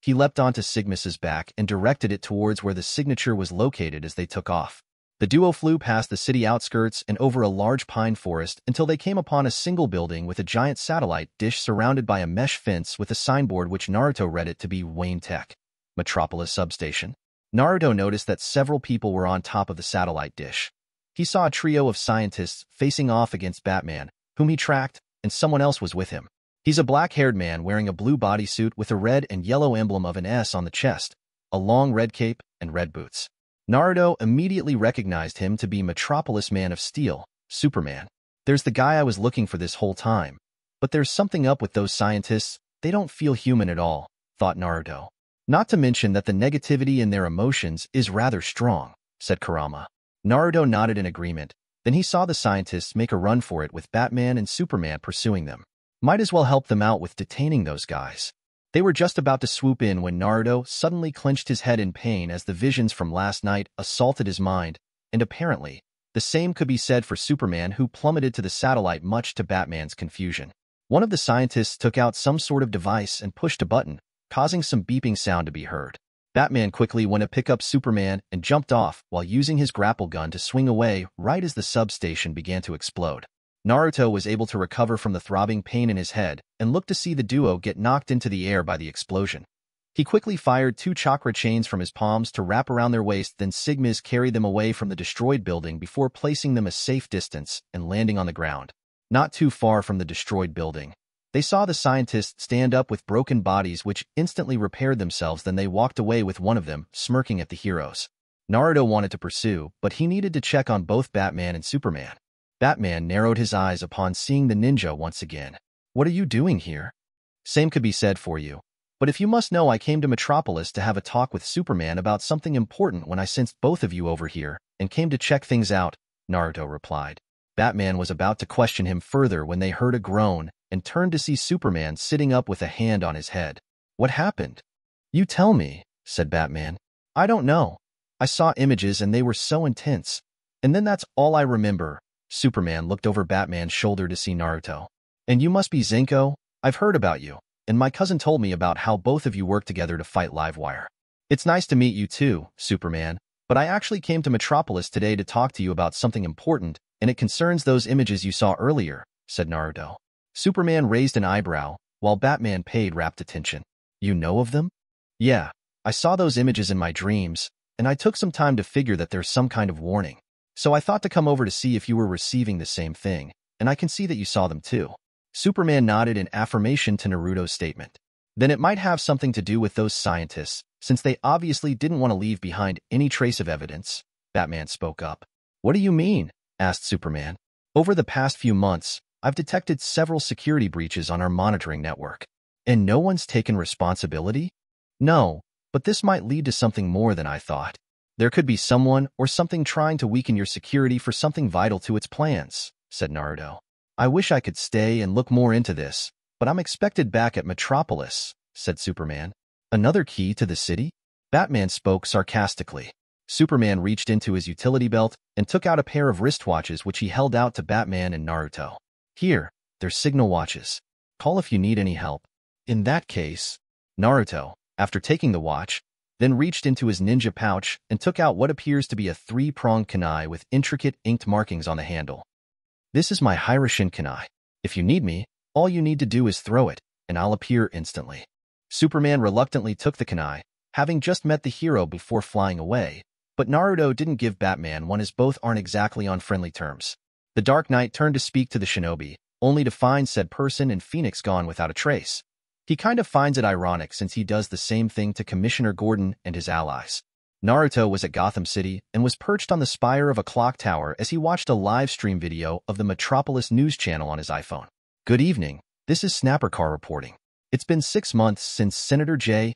He leapt onto Sigmas's back and directed it towards where the signature was located as they took off. The duo flew past the city outskirts and over a large pine forest until they came upon a single building with a giant satellite dish surrounded by a mesh fence with a signboard which Naruto read it to be Wayne Tech, Metropolis Substation. Naruto noticed that several people were on top of the satellite dish. He saw a trio of scientists facing off against Batman, whom he tracked, and someone else was with him. He's a black-haired man wearing a blue bodysuit with a red and yellow emblem of an S on the chest, a long red cape, and red boots. Naruto immediately recognized him to be Metropolis Man of Steel, Superman. There's the guy I was looking for this whole time. But there's something up with those scientists, they don't feel human at all, thought Naruto. Not to mention that the negativity in their emotions is rather strong, said Kurama. Naruto nodded in agreement, then he saw the scientists make a run for it with Batman and Superman pursuing them. Might as well help them out with detaining those guys. They were just about to swoop in when Naruto suddenly clenched his head in pain as the visions from last night assaulted his mind, and apparently, the same could be said for Superman, who plummeted to the satellite much to Batman's confusion. One of the scientists took out some sort of device and pushed a button, causing some beeping sound to be heard. Batman quickly went to pick up Superman and jumped off while using his grapple gun to swing away right as the substation began to explode. Naruto was able to recover from the throbbing pain in his head and looked to see the duo get knocked into the air by the explosion. He quickly fired two chakra chains from his palms to wrap around their waist, then Sigmas carried them away from the destroyed building before placing them a safe distance and landing on the ground. Not too far from the destroyed building, they saw the scientists stand up with broken bodies, which instantly repaired themselves, then they walked away with one of them, smirking at the heroes. Naruto wanted to pursue, but he needed to check on both Batman and Superman. Batman narrowed his eyes upon seeing the ninja once again. "What are you doing here? Same could be said for you. But if you must know, I came to Metropolis to have a talk with Superman about something important when I sensed both of you over here, and came to check things out," Naruto replied. Batman was about to question him further when they heard a groan, and turned to see Superman sitting up with a hand on his head. "What happened? You tell me," said Batman. "I don't know. I saw images and they were so intense. And then that's all I remember." Superman looked over Batman's shoulder to see Naruto. "And you must be Zenko. I've heard about you, and my cousin told me about how both of you work together to fight Livewire. It's nice to meet you too, Superman, but I actually came to Metropolis today to talk to you about something important, and it concerns those images you saw earlier," said Naruto. Superman raised an eyebrow, while Batman paid rapt attention. "You know of them?" "Yeah, I saw those images in my dreams, and I took some time to figure that there's some kind of warning. So I thought to come over to see if you were receiving the same thing, and I can see that you saw them too." Superman nodded in affirmation to Naruto's statement. "Then it might have something to do with those scientists, since they obviously didn't want to leave behind any trace of evidence," Batman spoke up. "What do you mean?" asked Superman. "Over the past few months, I've detected several security breaches on our monitoring network." "And no one's taken responsibility?" "No, but this might lead to something more than I thought. There could be someone or something trying to weaken your security for something vital to its plans," said Naruto. "I wish I could stay and look more into this, but I'm expected back at Metropolis," said Superman. "Another key to the city?" Batman spoke sarcastically. Superman reached into his utility belt and took out a pair of wristwatches, which he held out to Batman and Naruto. "Here, they're signal watches. Call if you need any help." "In that case..." Naruto, after taking the watch, then reached into his ninja pouch and took out what appears to be a three-pronged kunai with intricate inked markings on the handle. "This is my Hiroshin kunai. If you need me, all you need to do is throw it, and I'll appear instantly." Superman reluctantly took the kunai, having just met the hero before flying away, but Naruto didn't give Batman one as both aren't exactly on friendly terms. The Dark Knight turned to speak to the shinobi, only to find said person and Phoenix gone without a trace. He kind of finds it ironic since he does the same thing to Commissioner Gordon and his allies. Naruto was at Gotham City and was perched on the spire of a clock tower as he watched a live stream video of the Metropolis news channel on his iPhone. "Good evening, this is Snapper Carr reporting. It's been six months since Senator J.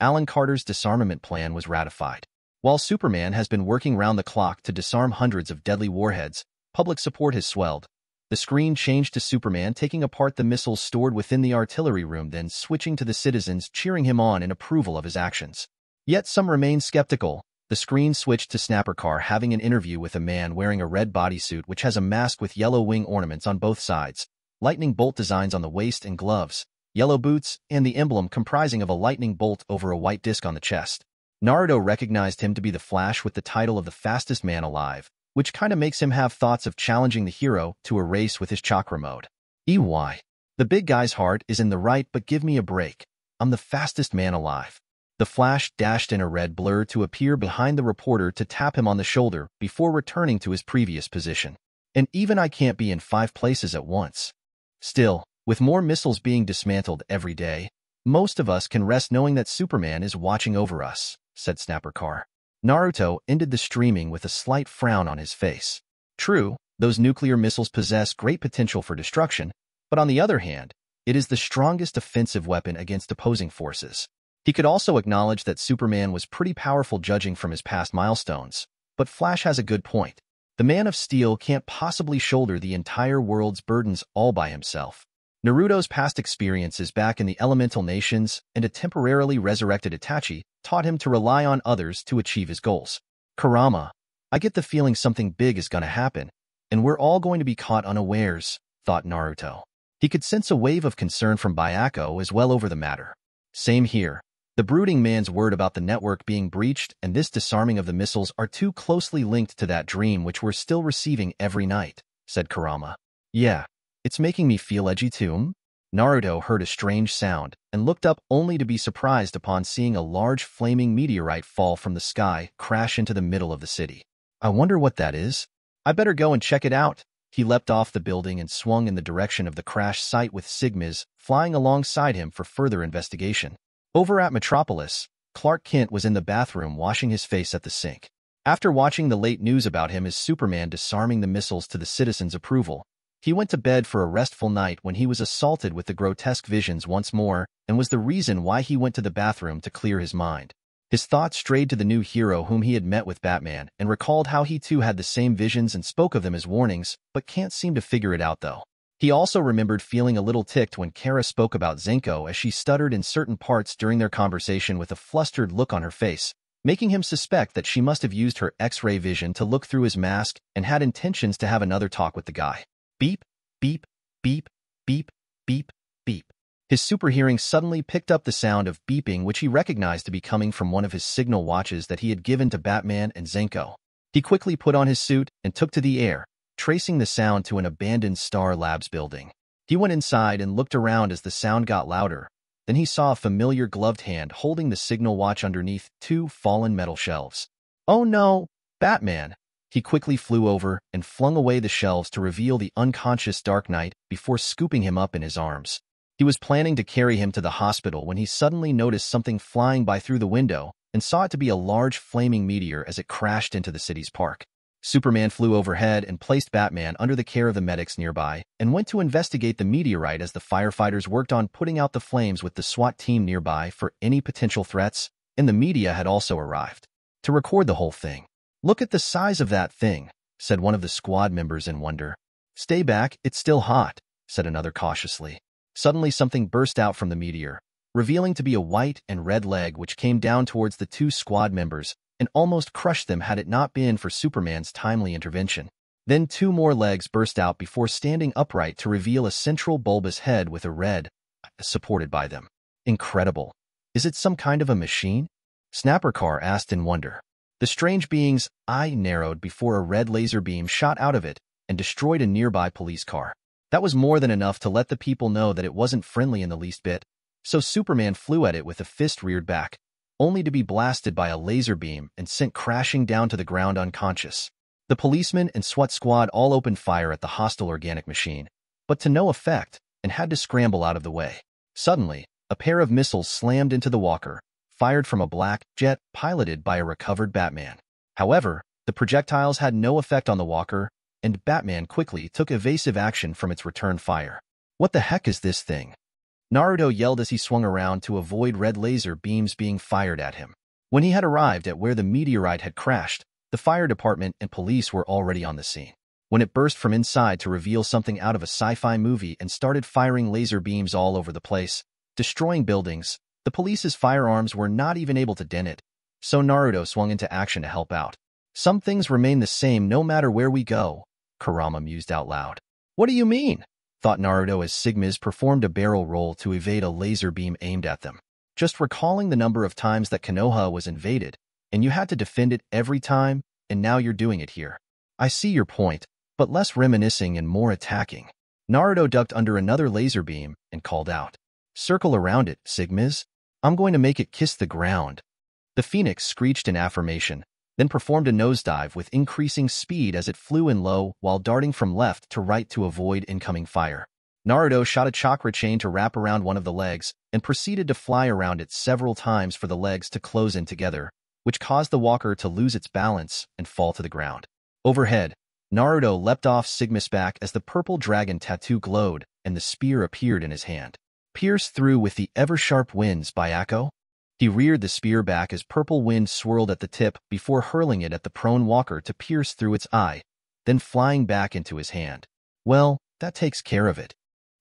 Alan Carter's disarmament plan was ratified. While Superman has been working round the clock to disarm hundreds of deadly warheads, public support has swelled." The screen changed to Superman taking apart the missiles stored within the artillery room, then switching to the citizens cheering him on in approval of his actions. Yet some remain skeptical. The screen switched to Snapper Carr having an interview with a man wearing a red bodysuit which has a mask with yellow wing ornaments on both sides, lightning bolt designs on the waist and gloves, yellow boots, and the emblem comprising of a lightning bolt over a white disc on the chest. Naruto recognized him to be the Flash with the title of the fastest man alive, which kinda makes him have thoughts of challenging the hero to a race with his chakra mode. "E Y. The big guy's heart is in the right, but give me a break. I'm the fastest man alive." The Flash dashed in a red blur to appear behind the reporter to tap him on the shoulder before returning to his previous position. "And even I can't be in five places at once. Still, with more missiles being dismantled every day, most of us can rest knowing that Superman is watching over us," said Snapper Carr. Naruto ended the streaming with a slight frown on his face. True, those nuclear missiles possess great potential for destruction, but on the other hand, it is the strongest offensive weapon against opposing forces. He could also acknowledge that Superman was pretty powerful judging from his past milestones, but Flash has a good point. The Man of Steel can't possibly shoulder the entire world's burdens all by himself. Naruto's past experiences back in the elemental nations and a temporarily resurrected Itachi taught him to rely on others to achieve his goals. Kurama, I get the feeling something big is going to happen, and we're all going to be caught unawares, thought Naruto. He could sense a wave of concern from Byakko as well over the matter. Same here. The brooding man's word about the network being breached and this disarming of the missiles are too closely linked to that dream which we're still receiving every night, said Kurama. Yeah. It's making me feel edgy too. Naruto heard a strange sound and looked up only to be surprised upon seeing a large flaming meteorite fall from the sky crash into the middle of the city. I wonder what that is. I better go and check it out. He leapt off the building and swung in the direction of the crash site with Sigmas flying alongside him for further investigation. Over at Metropolis, Clark Kent was in the bathroom washing his face at the sink. After watching the late news about him as Superman disarming the missiles to the citizens' approval, he went to bed for a restful night when he was assaulted with the grotesque visions once more and was the reason why he went to the bathroom to clear his mind. His thoughts strayed to the new hero whom he had met with Batman and recalled how he too had the same visions and spoke of them as warnings, but can't seem to figure it out though. He also remembered feeling a little ticked when Kara spoke about Zenko as she stuttered in certain parts during their conversation with a flustered look on her face, making him suspect that she must have used her X-ray vision to look through his mask and had intentions to have another talk with the guy. Beep, beep, beep, beep, beep, beep. His superhearing suddenly picked up the sound of beeping which he recognized to be coming from one of his signal watches that he had given to Batman and Zenko. He quickly put on his suit and took to the air, tracing the sound to an abandoned Star Labs building. He went inside and looked around as the sound got louder. Then he saw a familiar gloved hand holding the signal watch underneath two fallen metal shelves. Oh no, Batman! He quickly flew over and flung away the shelves to reveal the unconscious Dark Knight before scooping him up in his arms. He was planning to carry him to the hospital when he suddenly noticed something flying by through the window and saw it to be a large flaming meteor as it crashed into the city's park. Superman flew overhead and placed Batman under the care of the medics nearby and went to investigate the meteorite as the firefighters worked on putting out the flames with the SWAT team nearby for any potential threats, and the media had also arrived to record the whole thing. Look at the size of that thing, said one of the squad members in wonder. Stay back, it's still hot, said another cautiously. Suddenly something burst out from the meteor, revealing to be a white and red leg which came down towards the two squad members and almost crushed them had it not been for Superman's timely intervention. Then two more legs burst out before standing upright to reveal a central bulbous head with a red, supported by them. Incredible. Is it some kind of a machine? Snapper Carr asked in wonder. The strange being's eye narrowed before a red laser beam shot out of it and destroyed a nearby police car. That was more than enough to let the people know that it wasn't friendly in the least bit, so Superman flew at it with a fist reared back, only to be blasted by a laser beam and sent crashing down to the ground unconscious. The policemen and SWAT squad all opened fire at the hostile organic machine, but to no effect, and had to scramble out of the way. Suddenly, a pair of missiles slammed into the walker, fired from a black jet piloted by a recovered Batman. However, the projectiles had no effect on the walker, and Batman quickly took evasive action from its return fire. What the heck is this thing? Naruto yelled as he swung around to avoid red laser beams being fired at him. When he had arrived at where the meteorite had crashed, the fire department and police were already on the scene. When it burst from inside to reveal something out of a sci-fi movie and started firing laser beams all over the place, destroying buildings, the police's firearms were not even able to dent it, so Naruto swung into action to help out. Some things remain the same no matter where we go, Kurama mused out loud. What do you mean? Thought Naruto as Sigmas performed a barrel roll to evade a laser beam aimed at them. Just recalling the number of times that Konoha was invaded, and you had to defend it every time, and now you're doing it here. I see your point, but less reminiscing and more attacking. Naruto ducked under another laser beam and called out. Circle around it, Sigmas. I'm going to make it kiss the ground. The Phoenix screeched in affirmation, then performed a nosedive with increasing speed as it flew in low while darting from left to right to avoid incoming fire. Naruto shot a chakra chain to wrap around one of the legs and proceeded to fly around it several times for the legs to close in together, which caused the walker to lose its balance and fall to the ground. Overhead, Naruto leapt off Sigma's back as the purple dragon tattoo glowed and the spear appeared in his hand. Pierced through with the ever-sharp winds, Byakko. He reared the spear back as purple wind swirled at the tip before hurling it at the prone walker to pierce through its eye, then flying back into his hand. Well, that takes care of it.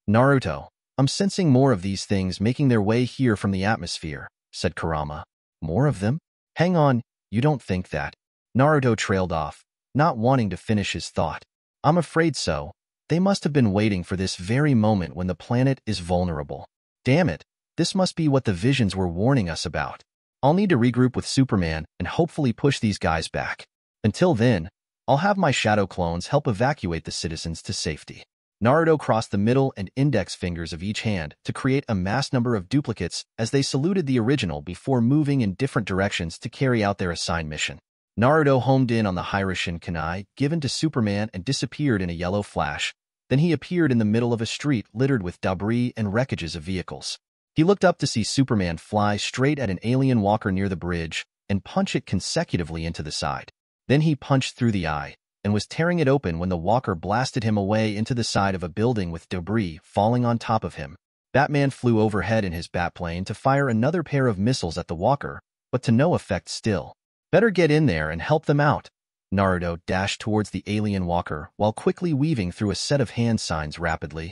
Naruto, I'm sensing more of these things making their way here from the atmosphere, said Kurama. More of them? Hang on, you don't think that. Naruto trailed off, not wanting to finish his thought. I'm afraid so. They must have been waiting for this very moment when the planet is vulnerable. Damn it. This must be what the visions were warning us about. I'll need to regroup with Superman and hopefully push these guys back. Until then, I'll have my shadow clones help evacuate the citizens to safety. Naruto crossed the middle and index fingers of each hand to create a mass number of duplicates as they saluted the original before moving in different directions to carry out their assigned mission. Naruto homed in on the Hiraishin Kanai given to Superman and disappeared in a yellow flash. Then he appeared in the middle of a street littered with debris and wreckages of vehicles. He looked up to see Superman fly straight at an alien walker near the bridge and punch it consecutively into the side. Then he punched through the eye and was tearing it open when the walker blasted him away into the side of a building with debris falling on top of him. Batman flew overhead in his Batplane to fire another pair of missiles at the walker, but to no effect still. Better get in there and help them out. Naruto dashed towards the alien walker while quickly weaving through a set of hand signs rapidly.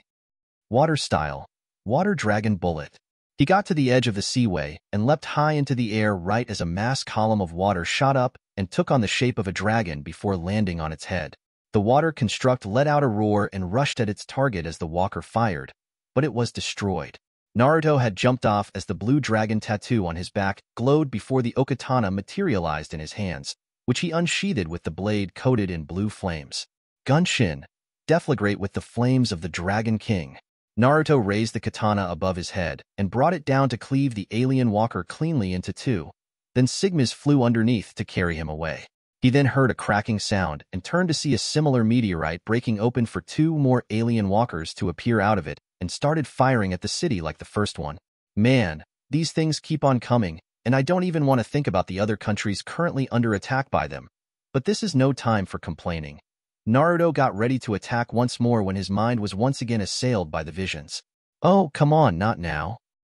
Water style. Water dragon bullet. He got to the edge of the seaway and leapt high into the air right as a mass column of water shot up and took on the shape of a dragon before landing on its head. The water construct let out a roar and rushed at its target as the walker fired, but it was destroyed. Naruto had jumped off as the blue dragon tattoo on his back glowed before the Okatana materialized in his hands, which he unsheathed with the blade coated in blue flames. Gunshin, deflagrate with the flames of the Dragon King. Naruto raised the katana above his head and brought it down to cleave the alien walker cleanly into two, then Sigmas flew underneath to carry him away. He then heard a cracking sound and turned to see a similar meteorite breaking open for two more alien walkers to appear out of it and started firing at the city like the first one. Man, these things keep on coming, and I don't even want to think about the other countries currently under attack by them. But this is no time for complaining. Naruto got ready to attack once more when his mind was once again assailed by the visions. Oh, come on, not now.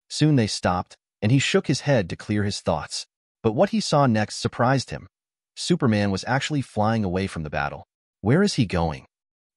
Soon they stopped, and he shook his head to clear his thoughts. But what he saw next surprised him. Superman was actually flying away from the battle. Where is he going?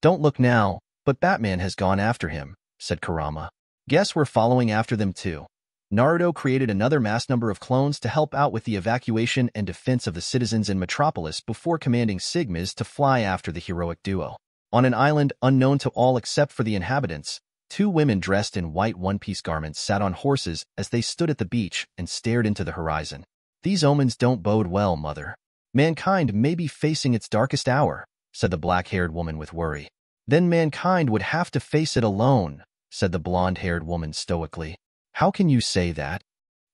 Don't look now, but Batman has gone after him, said Kurama. Guess we're following after them too. Naruto created another mass number of clones to help out with the evacuation and defense of the citizens in Metropolis before commanding Sigmas to fly after the heroic duo. On an island unknown to all except for the inhabitants, two women dressed in white one-piece garments sat on horses as they stood at the beach and stared into the horizon. These omens don't bode well, mother. Mankind may be facing its darkest hour, said the black-haired woman with worry. Then mankind would have to face it alone, said the blonde-haired woman stoically. How can you say that?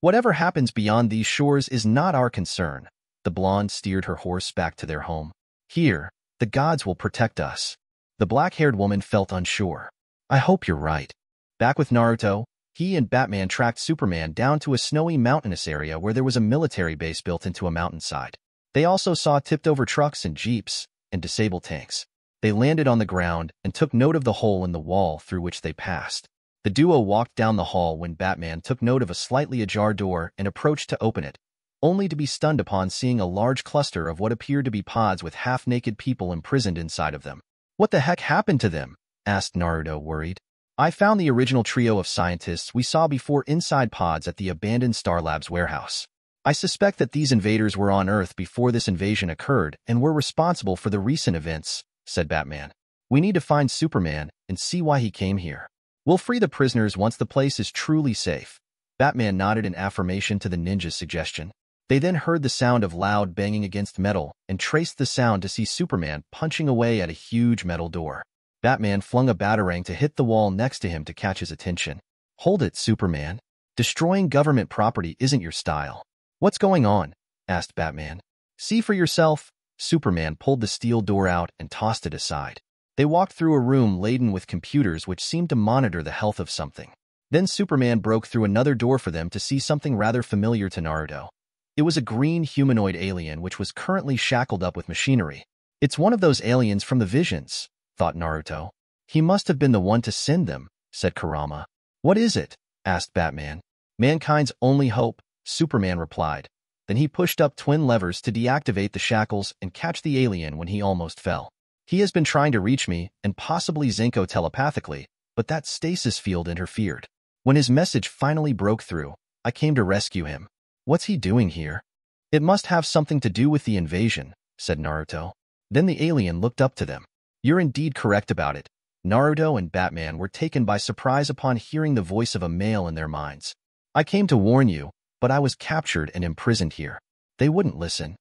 Whatever happens beyond these shores is not our concern. The blonde steered her horse back to their home. Here, the gods will protect us. The black-haired woman felt unsure. I hope you're right. Back with Naruto, he and Batman tracked Superman down to a snowy mountainous area where there was a military base built into a mountainside. They also saw tipped-over trucks and jeeps and disabled tanks. They landed on the ground and took note of the hole in the wall through which they passed. The duo walked down the hall when Batman took note of a slightly ajar door and approached to open it, only to be stunned upon seeing a large cluster of what appeared to be pods with half-naked people imprisoned inside of them. What the heck happened to them? Asked Naruto, worried. I found the original trio of scientists we saw before inside pods at the abandoned Star Labs warehouse. I suspect that these invaders were on Earth before this invasion occurred and were responsible for the recent events, said Batman. We need to find Superman and see why he came here. We'll free the prisoners once the place is truly safe. Batman nodded in affirmation to the ninja's suggestion. They then heard the sound of loud banging against metal and traced the sound to see Superman punching away at a huge metal door. Batman flung a batarang to hit the wall next to him to catch his attention. Hold it, Superman. Destroying government property isn't your style. What's going on? Asked Batman. See for yourself. Superman pulled the steel door out and tossed it aside. They walked through a room laden with computers which seemed to monitor the health of something. Then Superman broke through another door for them to see something rather familiar to Naruto. It was a green humanoid alien which was currently shackled up with machinery. It's one of those aliens from the visions, thought Naruto. He must have been the one to send them, said Kurama. What is it? Asked Batman. Mankind's only hope, Superman replied. Then he pushed up twin levers to deactivate the shackles and catch the alien when he almost fell. He has been trying to reach me, and possibly Zenko telepathically, but that stasis field interfered. When his message finally broke through, I came to rescue him. What's he doing here? It must have something to do with the invasion, said Naruto. Then the alien looked up to them. You're indeed correct about it. Naruto and Batman were taken by surprise upon hearing the voice of a male in their minds. I came to warn you, but I was captured and imprisoned here. They wouldn't listen.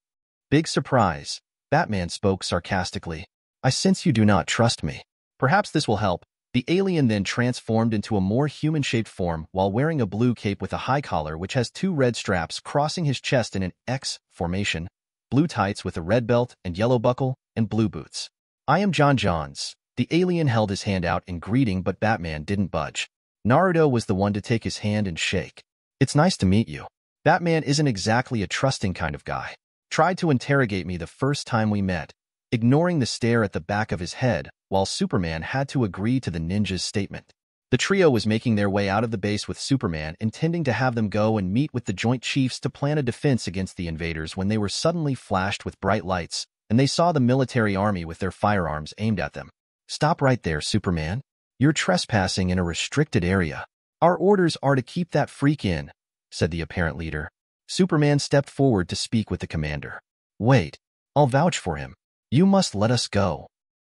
Big surprise, Batman spoke sarcastically. I sense you do not trust me. Perhaps this will help. The alien then transformed into a more human-shaped form while wearing a blue cape with a high collar which has two red straps crossing his chest in an X formation, blue tights with a red belt and yellow buckle, and blue boots. I am John Johns. The alien held his hand out in greeting, but Batman didn't budge. Naruto was the one to take his hand and shake. It's nice to meet you. Batman isn't exactly a trusting kind of guy. Tried to interrogate me the first time we met, ignoring the stare at the back of his head, while Superman had to agree to the ninja's statement. The trio was making their way out of the base with Superman intending to have them go and meet with the Joint Chiefs to plan a defense against the invaders when they were suddenly flashed with bright lights, and they saw the military army with their firearms aimed at them. Stop right there, Superman. You're trespassing in a restricted area. Our orders are to keep that freak in, said the apparent leader. Superman stepped forward to speak with the commander. Wait, I'll vouch for him. You must let us go.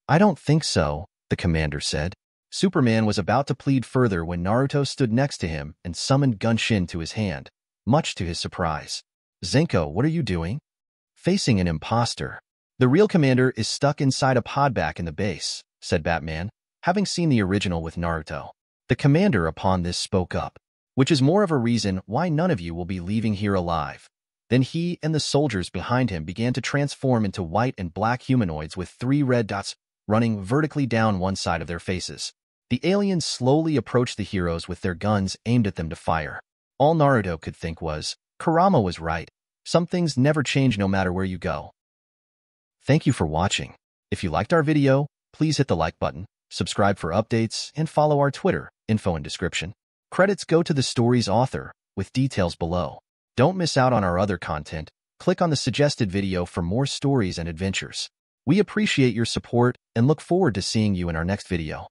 I don't think so, the commander said. Superman was about to plead further when Naruto stood next to him and summoned Gunshin to his hand, much to his surprise. Zenko, what are you doing? Facing an imposter. The real commander is stuck inside a pod back in the base, said Batman, having seen the original with Naruto. The commander upon this spoke up, which is more of a reason why none of you will be leaving here alive. Then he and the soldiers behind him began to transform into white and black humanoids with three red dots running vertically down one side of their faces. The aliens slowly approached the heroes with their guns aimed at them to fire. All Naruto could think was, Kurama was right. Some things never change no matter where you go. Thank you for watching. If you liked our video, please hit the like button, subscribe for updates, and follow our Twitter, info in description. Credits go to the story's author, with details below. Don't miss out on our other content. Click on the suggested video for more stories and adventures. We appreciate your support and look forward to seeing you in our next video.